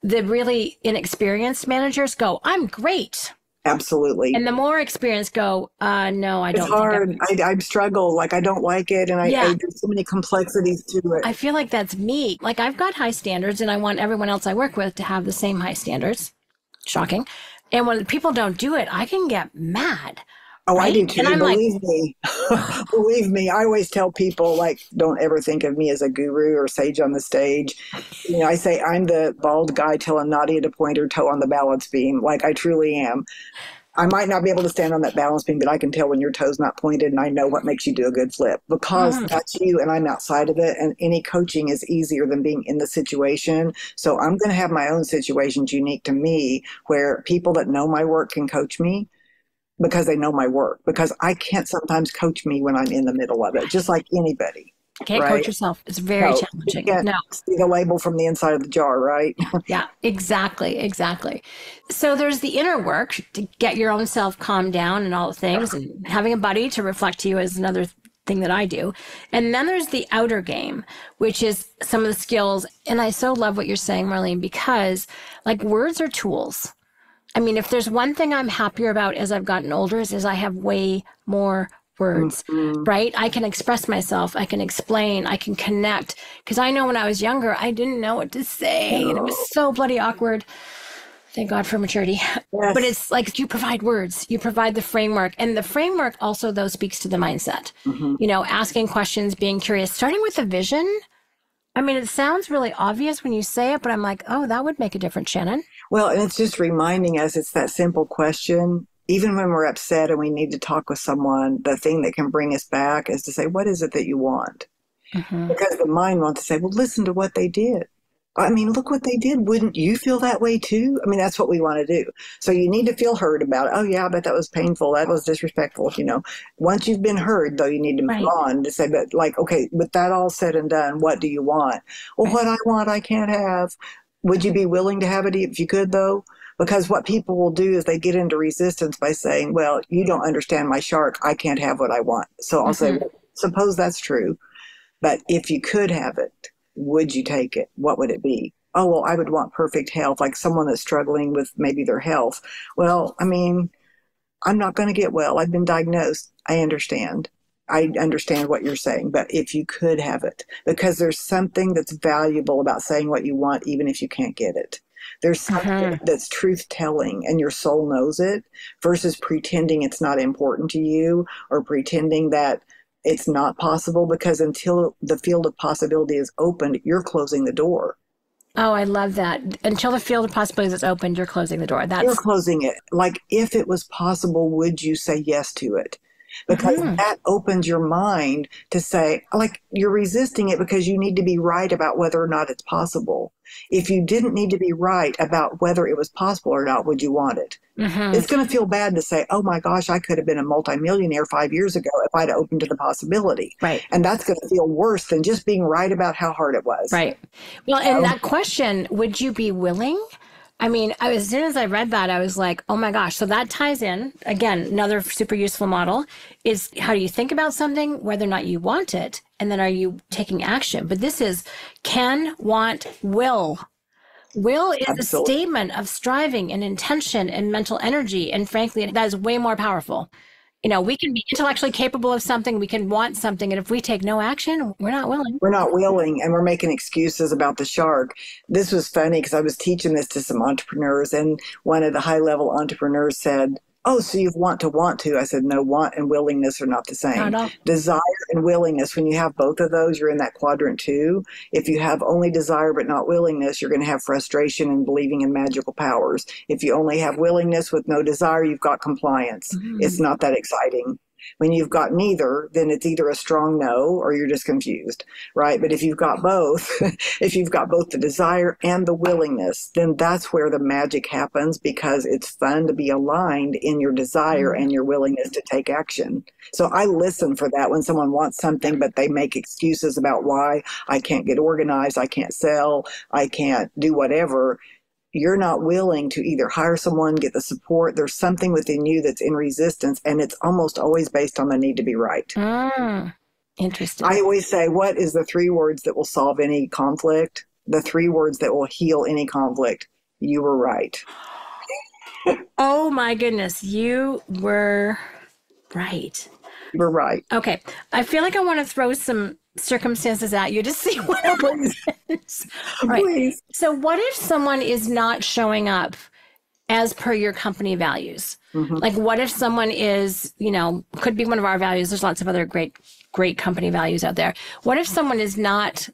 the really inexperienced managers go, I'm great. Absolutely. And the more experienced go, no, I don't. It's hard. I struggle. Like, I don't like it. And I there's so many complexities to it. I feel like that's me. Like, I've got high standards and I want everyone else I work with to have the same high standards. Shocking. And when people don't do it, I can get mad. Oh, right? I do too. Believe me. Believe me. I always tell people, like, don't ever think of me as a guru or sage on the stage. You know, I say I'm the bald guy telling Nadia to point her toe on the balance beam. Like, I truly am. I might not be able to stand on that balance beam, but I can tell when your toe's not pointed, and I know what makes you do a good flip because that's you, and I'm outside of it. And any coaching is easier than being in the situation. So I'm going to have my own situations unique to me where people that know my work can coach me because they know my work, because I can't sometimes coach me when I'm in the middle of it, just like anybody. Can't coach yourself. It's very challenging. You can't see the label from the inside of the jar, right? Yeah, exactly. So there's the inner work to get your own self calmed down and all the things, and having a buddy to reflect to you is another thing that I do. And then there's the outer game, which is some of the skills. And I so love what you're saying, Marlene, because like words are tools. I mean, if there's one thing I'm happier about as I've gotten older is I have way more words, right? I can express myself. I can explain. I can connect. Because I know when I was younger, I didn't know what to say. And it was so bloody awkward. Thank God for maturity. Yes. But it's like you provide words. You provide the framework. And the framework also, though, speaks to the mindset. Mm-hmm. You know, asking questions, being curious, starting with a vision. I mean, it sounds really obvious when you say it, but I'm like, oh, that would make a difference, Shannon. Well, and it's just reminding us it's that simple question. Even when we're upset and we need to talk with someone, the thing that can bring us back is to say, what is it that you want? Mm-hmm. Because the mind wants to say, well, listen to what they did. I mean, look what they did. Wouldn't you feel that way too? I mean, that's what we want to do. So you need to feel heard about it. Oh, yeah, I bet that was painful. That was disrespectful. You know, once you've been heard, though, you need to move on to say, but like, okay, with that all said and done, what do you want? Well, what I want, I can't have. Would you be willing to have it if you could, though? Because what people will do is they get into resistance by saying, well, you don't understand my shark. I can't have what I want. So I'll say, well, suppose that's true. But if you could have it, would you take it? What would it be? Oh, well, I would want perfect health, like someone that's struggling with maybe their health. Well, I mean, I'm not going to get well. I've been diagnosed. I understand. I understand what you're saying, but if you could have it, because there's something that's valuable about saying what you want, even if you can't get it. There's something that's truth-telling, and your soul knows it, versus pretending it's not important to you or pretending that it's not possible, because until the field of possibility is opened, you're closing the door. Oh, I love that. Until the field of possibilities is opened, you're closing the door. You're closing it. Like, if it was possible, would you say yes to it? because that opens your mind to say, like, you're resisting it because you need to be right about whether or not it's possible. If you didn't need to be right about whether it was possible or not, would you want it? It's going to feel bad to say, oh my gosh, I could have been a multimillionaire 5 years ago if I'd opened to the possibility. Right. And that's going to feel worse than just being right about how hard it was. Right. Well, and that question, would you be willing? I mean, as soon as I read that, I was like, oh my gosh. So that ties in, again, another super useful model is how do you think about something, whether or not you want it, and then are you taking action? But this is can, want, will. Will is a statement of striving and intention and mental energy. And frankly, that is way more powerful. You know, we can be intellectually capable of something, we can want something, and if we take no action, we're not willing. We're not willing, and we're making excuses about the shark. This was funny because I was teaching this to some entrepreneurs, and one of the high-level entrepreneurs said, oh, so you want to. I said, no, want and willingness are not the same. Desire and willingness, when you have both of those, you're in that quadrant 2. If you have only desire but not willingness, you're going to have frustration and believing in magical powers. If you only have willingness with no desire, you've got compliance. It's not that exciting. When you've got neither, then it's either a strong no or you're just confused, right? But if you've got both, if you've got both the desire and the willingness, then that's where the magic happens, because it's fun to be aligned in your desire and your willingness to take action. So I listen for that when someone wants something, but they make excuses about why I can't get organized, I can't sell, I can't do whatever. You're not willing to either hire someone, get the support. There's something within you that's in resistance, and it's almost always based on the need to be right. Interesting. I always say, what is the 3 words that will solve any conflict? The 3 words that will heal any conflict. You were right. Oh, my goodness. You were right. You were right. Okay. I feel like I want to throw some circumstances at you to see what happens. All right. So what if someone is not showing up as per your company values? Like, what if someone is, you know, could be one of our values. There's lots of other great company values out there. What if someone is not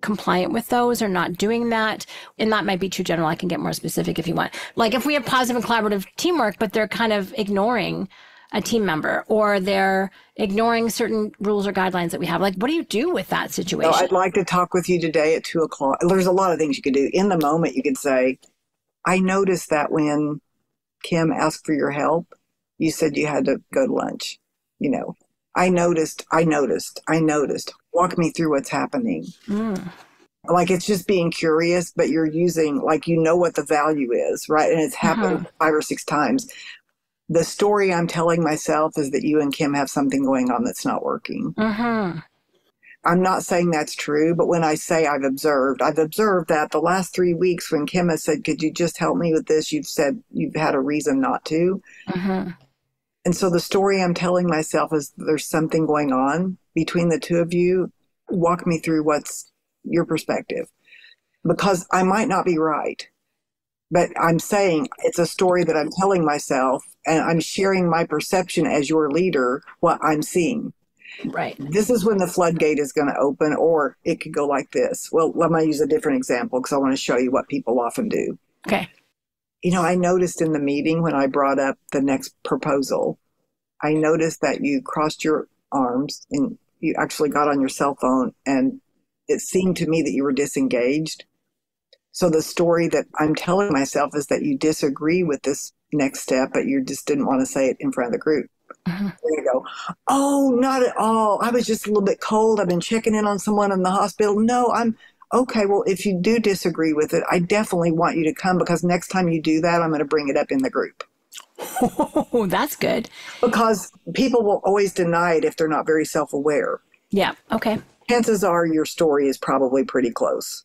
compliant with those or not doing that? And that might be too general. I can get more specific if you want. Like, if we have positive and collaborative teamwork, but they're kind of ignoring a team member, or they're ignoring certain rules or guidelines that we have. Like, what do you do with that situation? So I'd like to talk with you today at 2 o'clock. There's a lot of things you could do. In the moment, you could say, I noticed that when Kim asked for your help, you said you had to go to lunch. You know, I noticed. Walk me through what's happening. Like, it's just being curious, but you're using, like, you know what the value is, right? And it's happened 5 or 6 times. The story I'm telling myself is that you and Kim have something going on that's not working. I'm not saying that's true, but when I say I've observed that the last 3 weeks when Kim has said, could you just help me with this? You've said you've had a reason not to. And so the story I'm telling myself is there's something going on between the two of you. Walk me through what's your perspective, because I might not be right. But I'm saying it's a story that I'm telling myself, and I'm sharing my perception as your leader, what I'm seeing. Right. This is when the floodgate is going to open, or it could go like this. Well, let me use a different example because I want to show you what people often do. Okay. You know, I noticed in the meeting when I brought up the next proposal, I noticed that you crossed your arms and you actually got on your cell phone, and it seemed to me that you were disengaged. So the story that I'm telling myself is that you disagree with this next step, but you just didn't want to say it in front of the group. There you go. Oh, not at all. I was just a little bit cold. I've been checking in on someone in the hospital. No, I'm okay. Well, if you do disagree with it, I definitely want you to come, because next time you do that, I'm going to bring it up in the group. Oh, that's good. Because people will always deny it if they're not very self-aware. Yeah. Okay. Chances are your story is probably pretty close.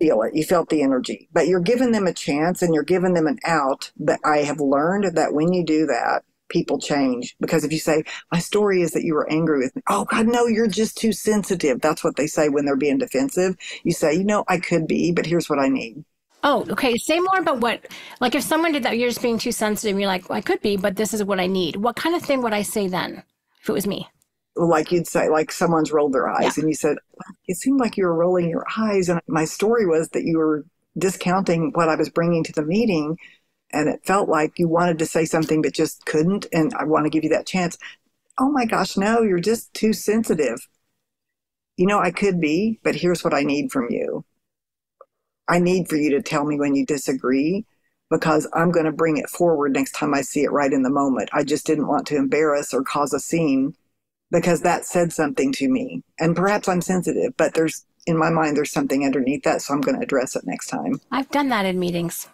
Feel it. You felt the energy, but you're giving them a chance and you're giving them an out. But I have learned that when you do that, people change, because if you say, my story is that you were angry with me. Oh God, no, you're just too sensitive. That's what they say when they're being defensive. You say, you know, I could be, but here's what I need. Oh, okay. Say more about what, like if someone did that, you're just being too sensitive. You're like, well, I could be, but this is what I need. What kind of thing would I say then if it was me? Like you'd say, like someone's rolled their eyes and you said, it seemed like you were rolling your eyes. And my story was that you were discounting what I was bringing to the meeting. and it felt like you wanted to say something but just couldn't, and I want to give you that chance. Oh my gosh, no, you're just too sensitive. You know, I could be, but here's what I need from you. I need for you to tell me when you disagree, because I'm going to bring it forward next time I see it right in the moment. I just didn't want to embarrass or cause a scene, because that said something to me. And perhaps I'm sensitive, but there's, in my mind, there's something underneath that, so I'm going to address it next time. I've done that in meetings.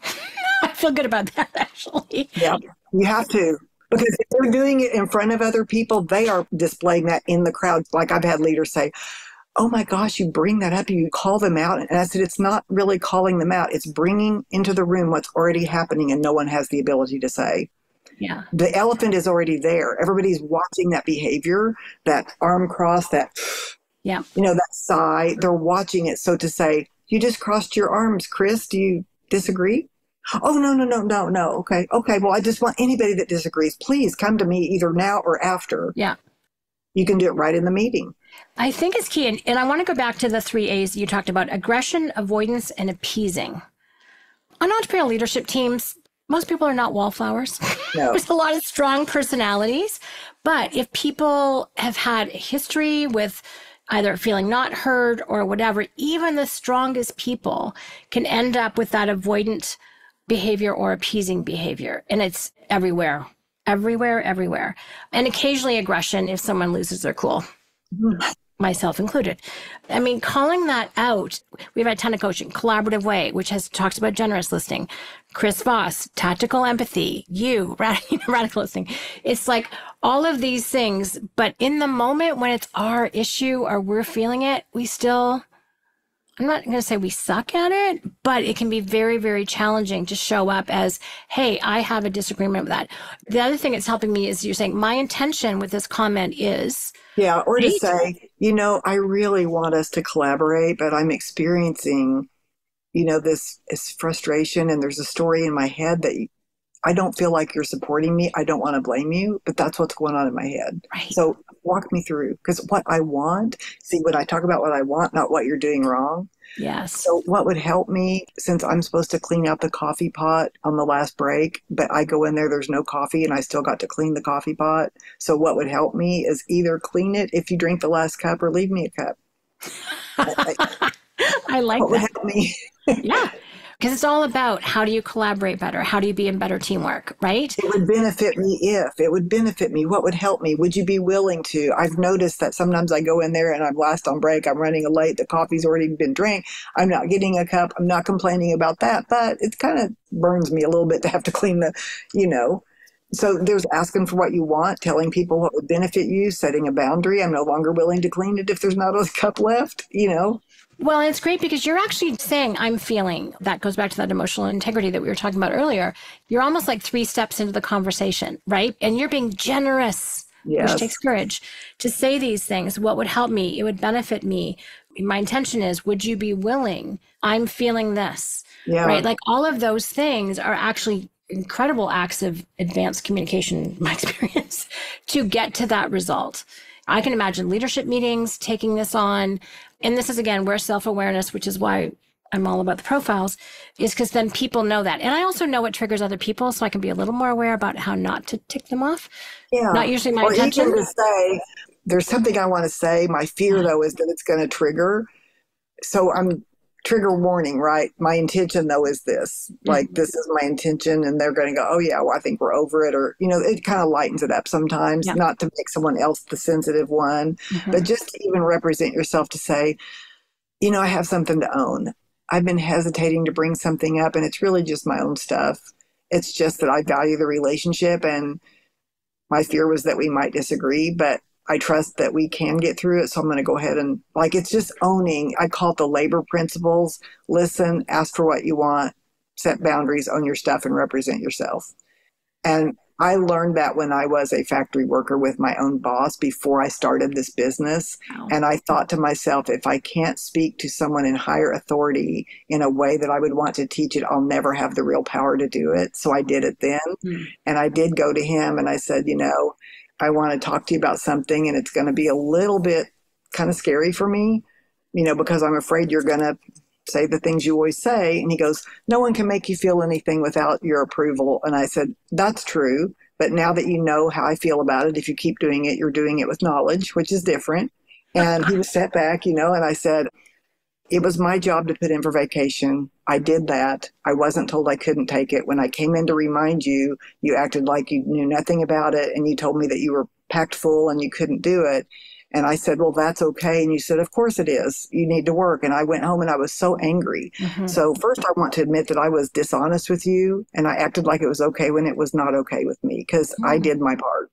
I feel good about that, actually. Yeah, you have to. Because if they're doing it in front of other people, they are displaying that in the crowd. Like I've had leaders say, oh my gosh, you bring that up, you call them out. And I said, it's not really calling them out. It's bringing into the room what's already happening and no one has the ability to say. Yeah. The elephant is already there. Everybody's watching that behavior, that arm cross, that, yeah, you know, that sigh. They're watching it. So to say, you just crossed your arms, Chris, do you disagree? Oh, no, no, no, no, no. Okay. Okay. Well, I just want anybody that disagrees, please come to me either now or after. Yeah. You can do it right in the meeting. I think it's key. And I want to go back to the 3 A's you talked about: aggression, avoidance, and appeasing. On entrepreneurial leadership teams, most people are not wallflowers. No. There's a lot of strong personalities, but if people have had a history with either feeling not heard or whatever, even the strongest people can end up with that avoidant behavior or appeasing behavior. And it's everywhere, everywhere, everywhere. And occasionally aggression if someone loses their cool, myself included. I mean, calling that out, we've had a ton of coaching. Collaborative Way, which has talked about generous listening. Chris Voss, Tactical Empathy, Radical Listening. It's like all of these things, but in the moment when it's our issue or we're feeling it, we still... I'm not going to say we suck at it, but it can be very, very challenging to show up as, hey, I have a disagreement with that. The other thing that's helping me is you're saying my intention with this comment is. Yeah. Or to say, you know, I really want us to collaborate, but I'm experiencing, you know, this frustration, and there's a story in my head that I don't feel like you're supporting me. I don't want to blame you, but that's what's going on in my head. Right. So walk me through, because what I want, see, when I talk about what I want, not what you're doing wrong. Yes. So what would help me, since I'm supposed to clean out the coffee pot on the last break, but I go in there's no coffee and I still got to clean the coffee pot. So what would help me is either clean it if you drink the last cup, or leave me a cup. I like what that. Would help me? Yeah. Because it's all about, how do you collaborate better? How do you be in better teamwork, right? It would benefit me if. It would benefit me. What would help me? Would you be willing to? I've noticed that sometimes I go in there and I'm last on break. I'm running late. The coffee's already been drank. I'm not getting a cup. I'm not complaining about that. But it kind of burns me a little bit to have to clean the, you know. So there's asking for what you want, telling people what would benefit you, setting a boundary. I'm no longer willing to clean it if there's not a cup left, you know. Well, it's great because you're actually saying, I'm feeling. That goes back to that emotional integrity that we were talking about earlier. You're almost like 3 steps into the conversation, right? And you're being generous, yes, which takes courage, to say these things. What would help me? It would benefit me. My intention is, would you be willing? I'm feeling this, yeah, right? Like all of those things are actually incredible acts of advanced communication, in my experience, to get to that result. I can imagine leadership meetings taking this on. And this is, again, where self-awareness, which is why I'm all about the profiles, is because then people know that. And I also know what triggers other people, so I can be a little more aware about how not to tick them off. Yeah. Not usually my intention. Even to say, there's something I want to say. My fear, though, is that it's going to trigger. So I'm trigger warning, right? My intention, though, is this. Like, this is my intention. And they're going to go, oh, yeah, well, I think we're over it. Or, you know, it kind of lightens it up sometimes, not to make someone else the sensitive one, but just to even represent yourself to say, you know, I have something to own. I've been hesitating to bring something up, and it's really just my own stuff. It's just that I value the relationship, and my fear was that we might disagree, but I trust that we can get through it, so I'm going to go ahead and, like, it's just owning. I call it the labor principles. Listen, ask for what you want, set boundaries, own your stuff, and represent yourself. And I learned that when I was a factory worker with my own boss before I started this business. Wow. And I thought to myself, if I can't speak to someone in higher authority in a way that I would want to teach it, I'll never have the real power to do it. So I did it then. And I did go to him and I said, you know, I want to talk to you about something, and it's going to be a little bit kind of scary for me, you know, because I'm afraid you're going to say the things you always say. And he goes, no one can make you feel anything without your approval. And I said, that's true. But now that you know how I feel about it, if you keep doing it, you're doing it with knowledge, which is different. And he was set back, you know, and I said, it was my job to put in for vacation. I did that. I wasn't told I couldn't take it. When I came in to remind you, you acted like you knew nothing about it. And you told me that you were packed full and you couldn't do it. And I said, well, that's okay. And you said, of course it is. You need to work. And I went home and I was so angry. Mm-hmm. So first, I want to admit that I was dishonest with you. And I acted like it was okay when it was not okay with me, because I did my part.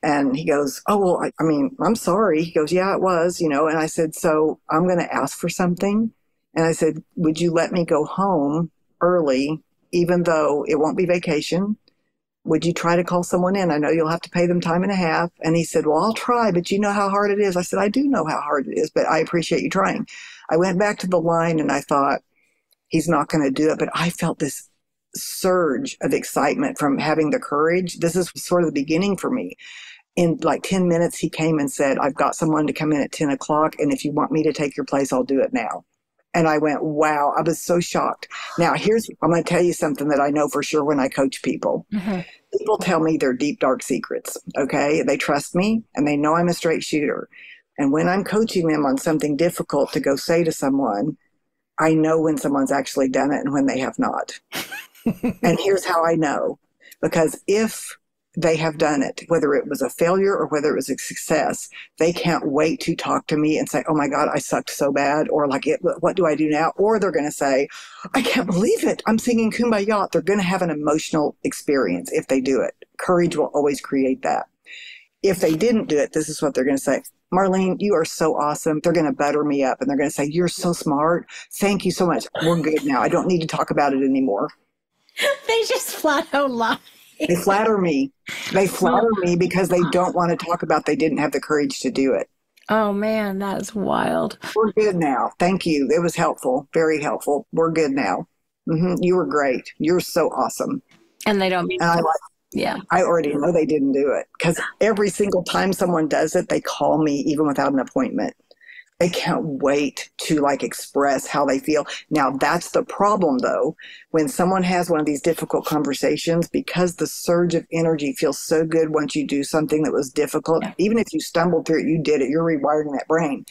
And he goes, oh, well, I mean, I'm sorry. He goes, yeah, it was, you know. And I said, so I'm going to ask for something. And I said, would you let me go home early, even though it won't be vacation? Would you try to call someone in? I know you'll have to pay them time and a half. And he said, well, I'll try, but you know how hard it is. I said, I do know how hard it is, but I appreciate you trying. I went back to the line and I thought, he's not going to do it. But I felt this surge of excitement from having the courage. This is sort of the beginning for me. In like 10 minutes, he came and said, I've got someone to come in at 10 o'clock. And if you want me to take your place, I'll do it now. And I went, wow, I was so shocked. Now, I'm going to tell you something that I know for sure when I coach people. Mm-hmm. People tell me their deep, dark secrets, okay? They trust me, and they know I'm a straight shooter. And when I'm coaching them on something difficult to go say to someone, I know when someone's actually done it and when they have not. And here's how I know. Because if they have done it, whether it was a failure or whether it was a success, they can't wait to talk to me and say, oh my God, I sucked so bad, or like, what do I do now? Or they're going to say, I can't believe it, I'm singing Kumbaya. They're going to have an emotional experience if they do it. Courage will always create that. If they didn't do it, this is what they're going to say. Marlene, you are so awesome. They're going to butter me up and they're going to say, you're so smart. Thank you so much. We're good now. I don't need to talk about it anymore. They just flat out lie. They flatter me. They flatter me because they don't want to talk about they didn't have the courage to do it. Oh, man, that's wild. We're good now. Thank you. It was helpful. Very helpful. We're good now. Mm-hmm. You were great. You're so awesome. And they don't mean to. Yeah. I already know they didn't do it because every single time someone does it, they call me even without an appointment. They can't wait to like express how they feel. Now, that's the problem, though. When someone has one of these difficult conversations, because the surge of energy feels so good once you do something that was difficult, even if you stumbled through it, you did it, you're rewiring that brain.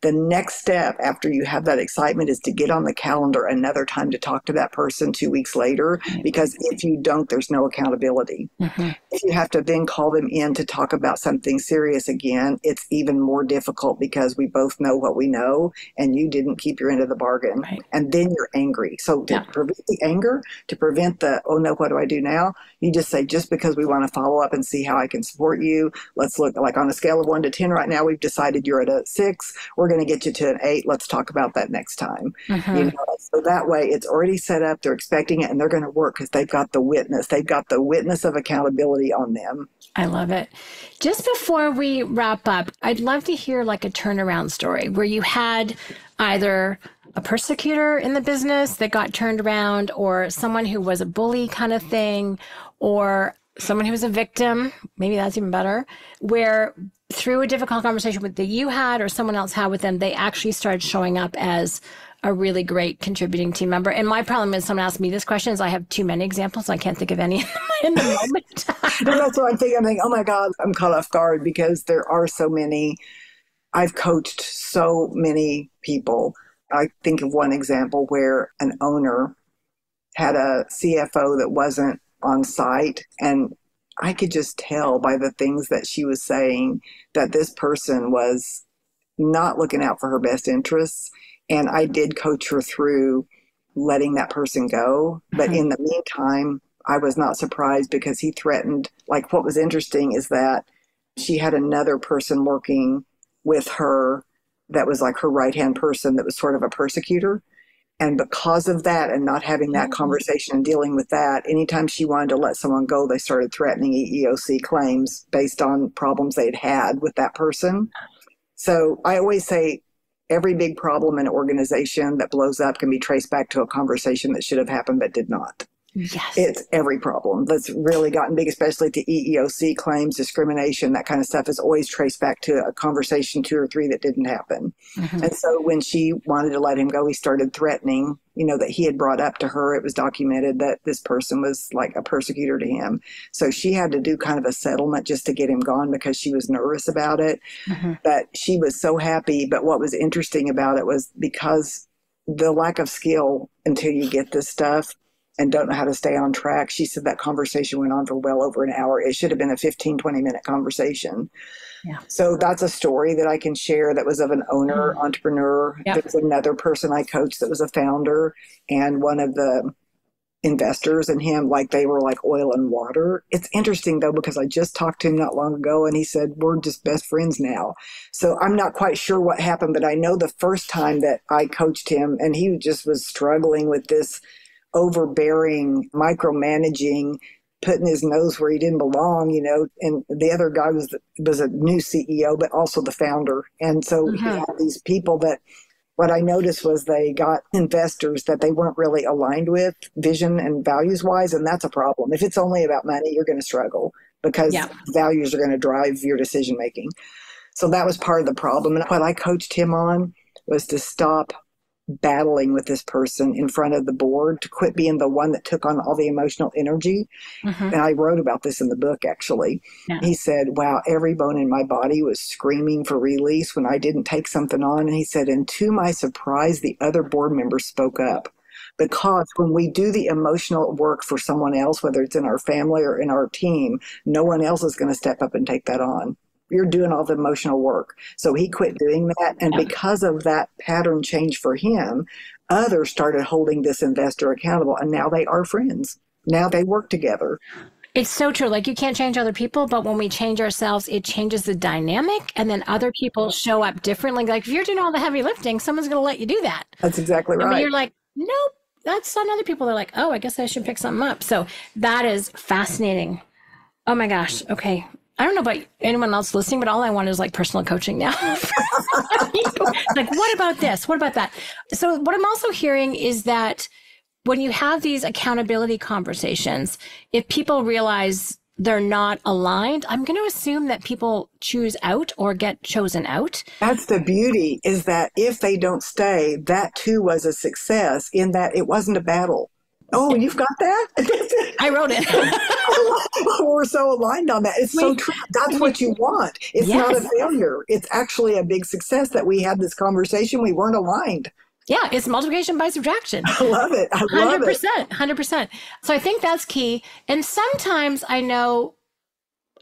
The next step after you have that excitement is to get on the calendar another time to talk to that person 2 weeks later, because if you don't, there's no accountability. Mm-hmm. If you have to then call them in to talk about something serious again, it's even more difficult because we both know what we know and you didn't keep your end of the bargain. Right. And then you're angry. So to prevent the anger, to prevent the, oh no, what do I do now? You just say, just because we want to follow up and see how I can support you. Let's look like on a scale of 1 to 10 right now, we've decided you're at a 6. We're going to get you to an 8. Let's talk about that next time. Mm-hmm. You know? So that way it's already set up. They're expecting it and they're going to work because they've got the witness. They've got the witness of accountability on them. I love it. Just before we wrap up, I'd love to hear like a turnaround story where you had either a persecutor in the business that got turned around, or someone who was a bully kind of thing, or someone who was a victim, maybe that's even better, where through a difficult conversation that you had or someone else had with them, they actually started showing up as a really great contributing team member. And my problem is someone asked me this question is I have too many examples. I can't think of any in the moment. No, that's what I'm thinking. I'm thinking, oh my God, I'm caught off guard because there are so many. I've coached so many people. I think of one example where an owner had a CFO that wasn't on site, and I could just tell by the things that she was saying that this person was not looking out for her best interests. And I did coach her through letting that person go. But in the meantime, I was not surprised because he threatened. Like, what was interesting is that she had another person working with her that was like her right-hand person that was sort of a persecutor. And because of that and not having that conversation and dealing with that, anytime she wanted to let someone go, they started threatening EEOC claims based on problems they'd had with that person. So I always say, every big problem in an organization that blows up can be traced back to a conversation that should have happened but did not. Yes. It's every problem that's really gotten big, especially to EEOC claims, discrimination, that kind of stuff is always traced back to a conversation 2 or 3 that didn't happen. Mm-hmm. And so when she wanted to let him go, he started threatening, you know, that he had brought up to her. It was documented that this person was like a persecutor to him. So she had to do kind of a settlement just to get him gone because she was nervous about it. Mm-hmm. But she was so happy. But what was interesting about it was because the lack of skill until you get this stuff and don't know how to stay on track. She said that conversation went on for well over an hour. It should have been a 15, 20-minute conversation. Yeah. So that's a story that I can share that was of an owner, entrepreneur. Yep. There's another person I coached that was a founder and one of the investors and him, like they were like oil and water. It's interesting though, because I just talked to him not long ago and he said, we're just best friends now. So I'm not quite sure what happened, but I know the first time that I coached him and he just was struggling with this overbearing, micromanaging, putting his nose where he didn't belong, you know, and the other guy was a new CEO, but also the founder. And so he had these people that what I noticed was they got investors that they weren't really aligned with vision and values wise. And that's a problem. If it's only about money, you're going to struggle because values are going to drive your decision making. So that was part of the problem. And what I coached him on was to stop battling with this person in front of the board, to quit being the one that took on all the emotional energy. And I wrote about this in the book, actually. He said, wow, every bone in my body was screaming for release when I didn't take something on. And he said, and to my surprise, the other board members spoke up. Because when we do the emotional work for someone else, whether it's in our family or in our team, no one else is going to step up and take that on. You're doing all the emotional work. So he quit doing that. And because of that pattern change for him, others started holding this investor accountable. And now they are friends. Now they work together. It's so true. Like you can't change other people, but when we change ourselves, it changes the dynamic. And then other people show up differently. Like if you're doing all the heavy lifting, someone's going to let you do that. That's exactly right. But you're like, nope, that's on other people. They're like, oh, I guess I should pick something up. So that is fascinating. Oh my gosh. Okay. I don't know about anyone else listening, but all I want is like personal coaching now. Like, what about this? What about that? So what I'm also hearing is that when you have these accountability conversations, if people realize they're not aligned, I'm going to assume that people choose out or get chosen out. That's the beauty, is that if they don't stay, that too was a success in that it wasn't a battle. Oh, you've got that? I wrote it. We're so aligned on that. It's so true. That's what you want. It's not a failure. It's actually a big success that we had this conversation. We weren't aligned. Yeah, it's multiplication by subtraction. I love it. I love 100%, it. 100%. So I think that's key. And sometimes I know,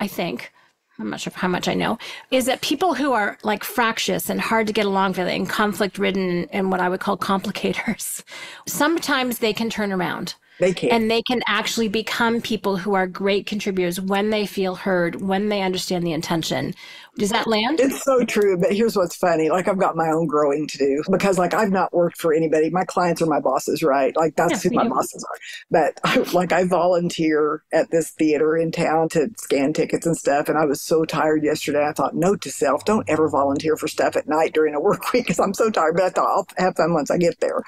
I think, I'm not sure how much I know, is that people who are like fractious and hard to get along with and conflict ridden and what I would call complicators, sometimes they can turn around. They can. And they can actually become people who are great contributors when they feel heard, when they understand the intention. Does that land? It's so true. But here's what's funny. Like I've got my own growing to do because like I've not worked for anybody. My clients are my bosses, right? Like that's who my bosses are. But I volunteer at this theater in town to scan tickets and stuff. And I was so tired yesterday. I thought, note to self, don't ever volunteer for stuff at night during a work week because I'm so tired. But I thought I'll have fun once I get there.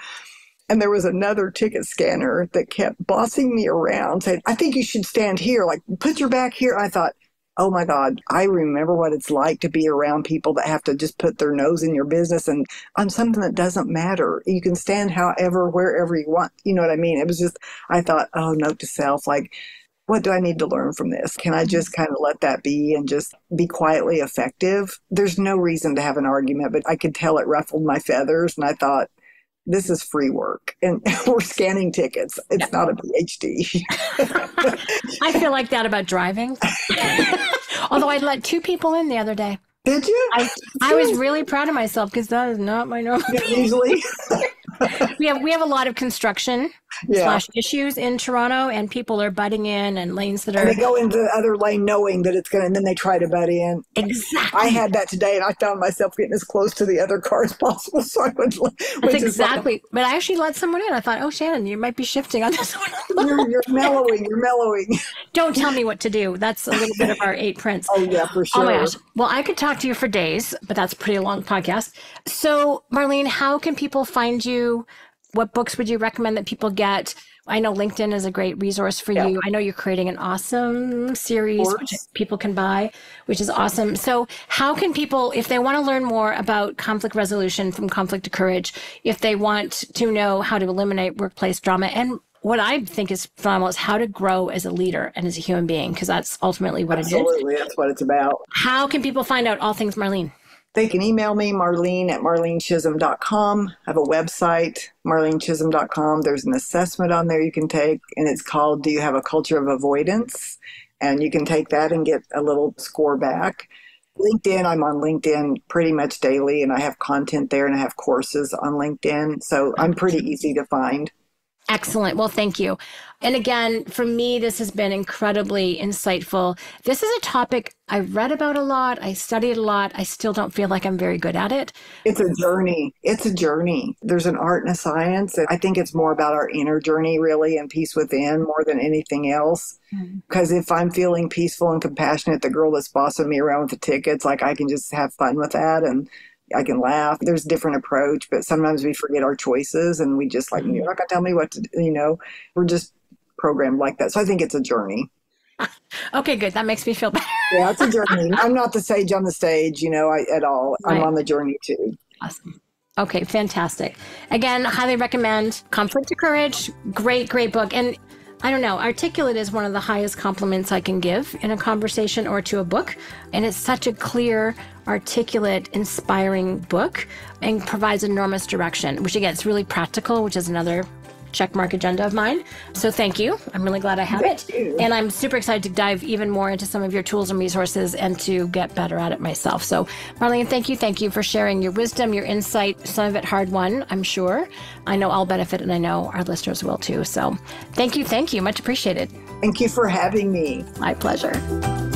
And there was another ticket scanner that kept bossing me around saying, I think you should stand here, like put your back here. I thought, oh my God, I remember what it's like to be around people that have to just put their nose in your business and on something that doesn't matter. You can stand however, wherever you want. You know what I mean? It was just, I thought, oh, note to self, like, what do I need to learn from this? Can I just kind of let that be and just be quietly effective? There's no reason to have an argument, but I could tell it ruffled my feathers. And I thought, this is free work and we're scanning tickets. It's not a PhD. I feel like that about driving. Although I let 2 people in the other day. Did you? I was really proud of myself because that is not my normal. Usually. We have a lot of construction / issues in Toronto, and people are butting in and lanes that are. And they go into the other lane knowing that it's going to, and then they try to butt in. Exactly. I had that today, and I found myself getting as close to the other car as possible. So I would. That's exactly. Like, but I actually let someone in. I thought, oh, Shannon, you might be shifting on this one. You're mellowing. You're mellowing. Don't tell me what to do. That's a little bit of our 8 prints. Oh yeah, for sure. Oh my gosh. Well, I could talk to you for days, but that's a pretty long podcast. So, Marlene, how can people find you? What books would you recommend that people get? I know LinkedIn is a great resource for you. I know you're creating an awesome series which people can buy, which is awesome. So how can people, if they want to learn more about conflict resolution, from conflict to courage, if they want to know how to eliminate workplace drama, and what I think is phenomenal is how to grow as a leader and as a human being, because that's ultimately what it is. Absolutely, that's what it's about. How can people find out all things Marlene? They can email me, marlene@marlenechism.com. I have a website, marlenechism.com. There's an assessment on there you can take, and it's called Do You Have a Culture of Avoidance? And you can take that and get a little score back. LinkedIn, I'm on LinkedIn pretty much daily, and I have content there, and I have courses on LinkedIn. So I'm pretty easy to find. Excellent. Well, thank you. And again, for me, this has been incredibly insightful. This is a topic I read about a lot. I studied a lot. I still don't feel like I'm very good at it. It's a journey. It's a journey. There's an art and a science. And I think it's more about our inner journey, really, and peace within more than anything else. Because if I'm feeling peaceful and compassionate, the girl that's bossing me around with the tickets, like, I can just have fun with that. And I can laugh. There's a different approach, but sometimes we forget our choices and we just like, you're not going to tell me what to do, you know, we're just programmed like that. So I think it's a journey. Okay, good. That makes me feel better. Yeah, it's a journey. I'm not the sage on the stage, you know, at all. Right. I'm on the journey too. Awesome. Okay, fantastic. Again, highly recommend Conflict to Courage. Great, great book. And I don't know, articulate is one of the highest compliments I can give in a conversation or to a book. And it's such a clear, articulate, inspiring book and provides enormous direction, which again, it's really practical, which is another checkmark agenda of mine. So thank you. I'm really glad I have it. And I'm super excited to dive even more into some of your tools and resources and to get better at it myself. So Marlene, thank you. Thank you for sharing your wisdom, your insight, some of it hard won, I'm sure. I know I'll benefit and I know our listeners will too. So thank you. Thank you. Much appreciated. Thank you for having me. My pleasure.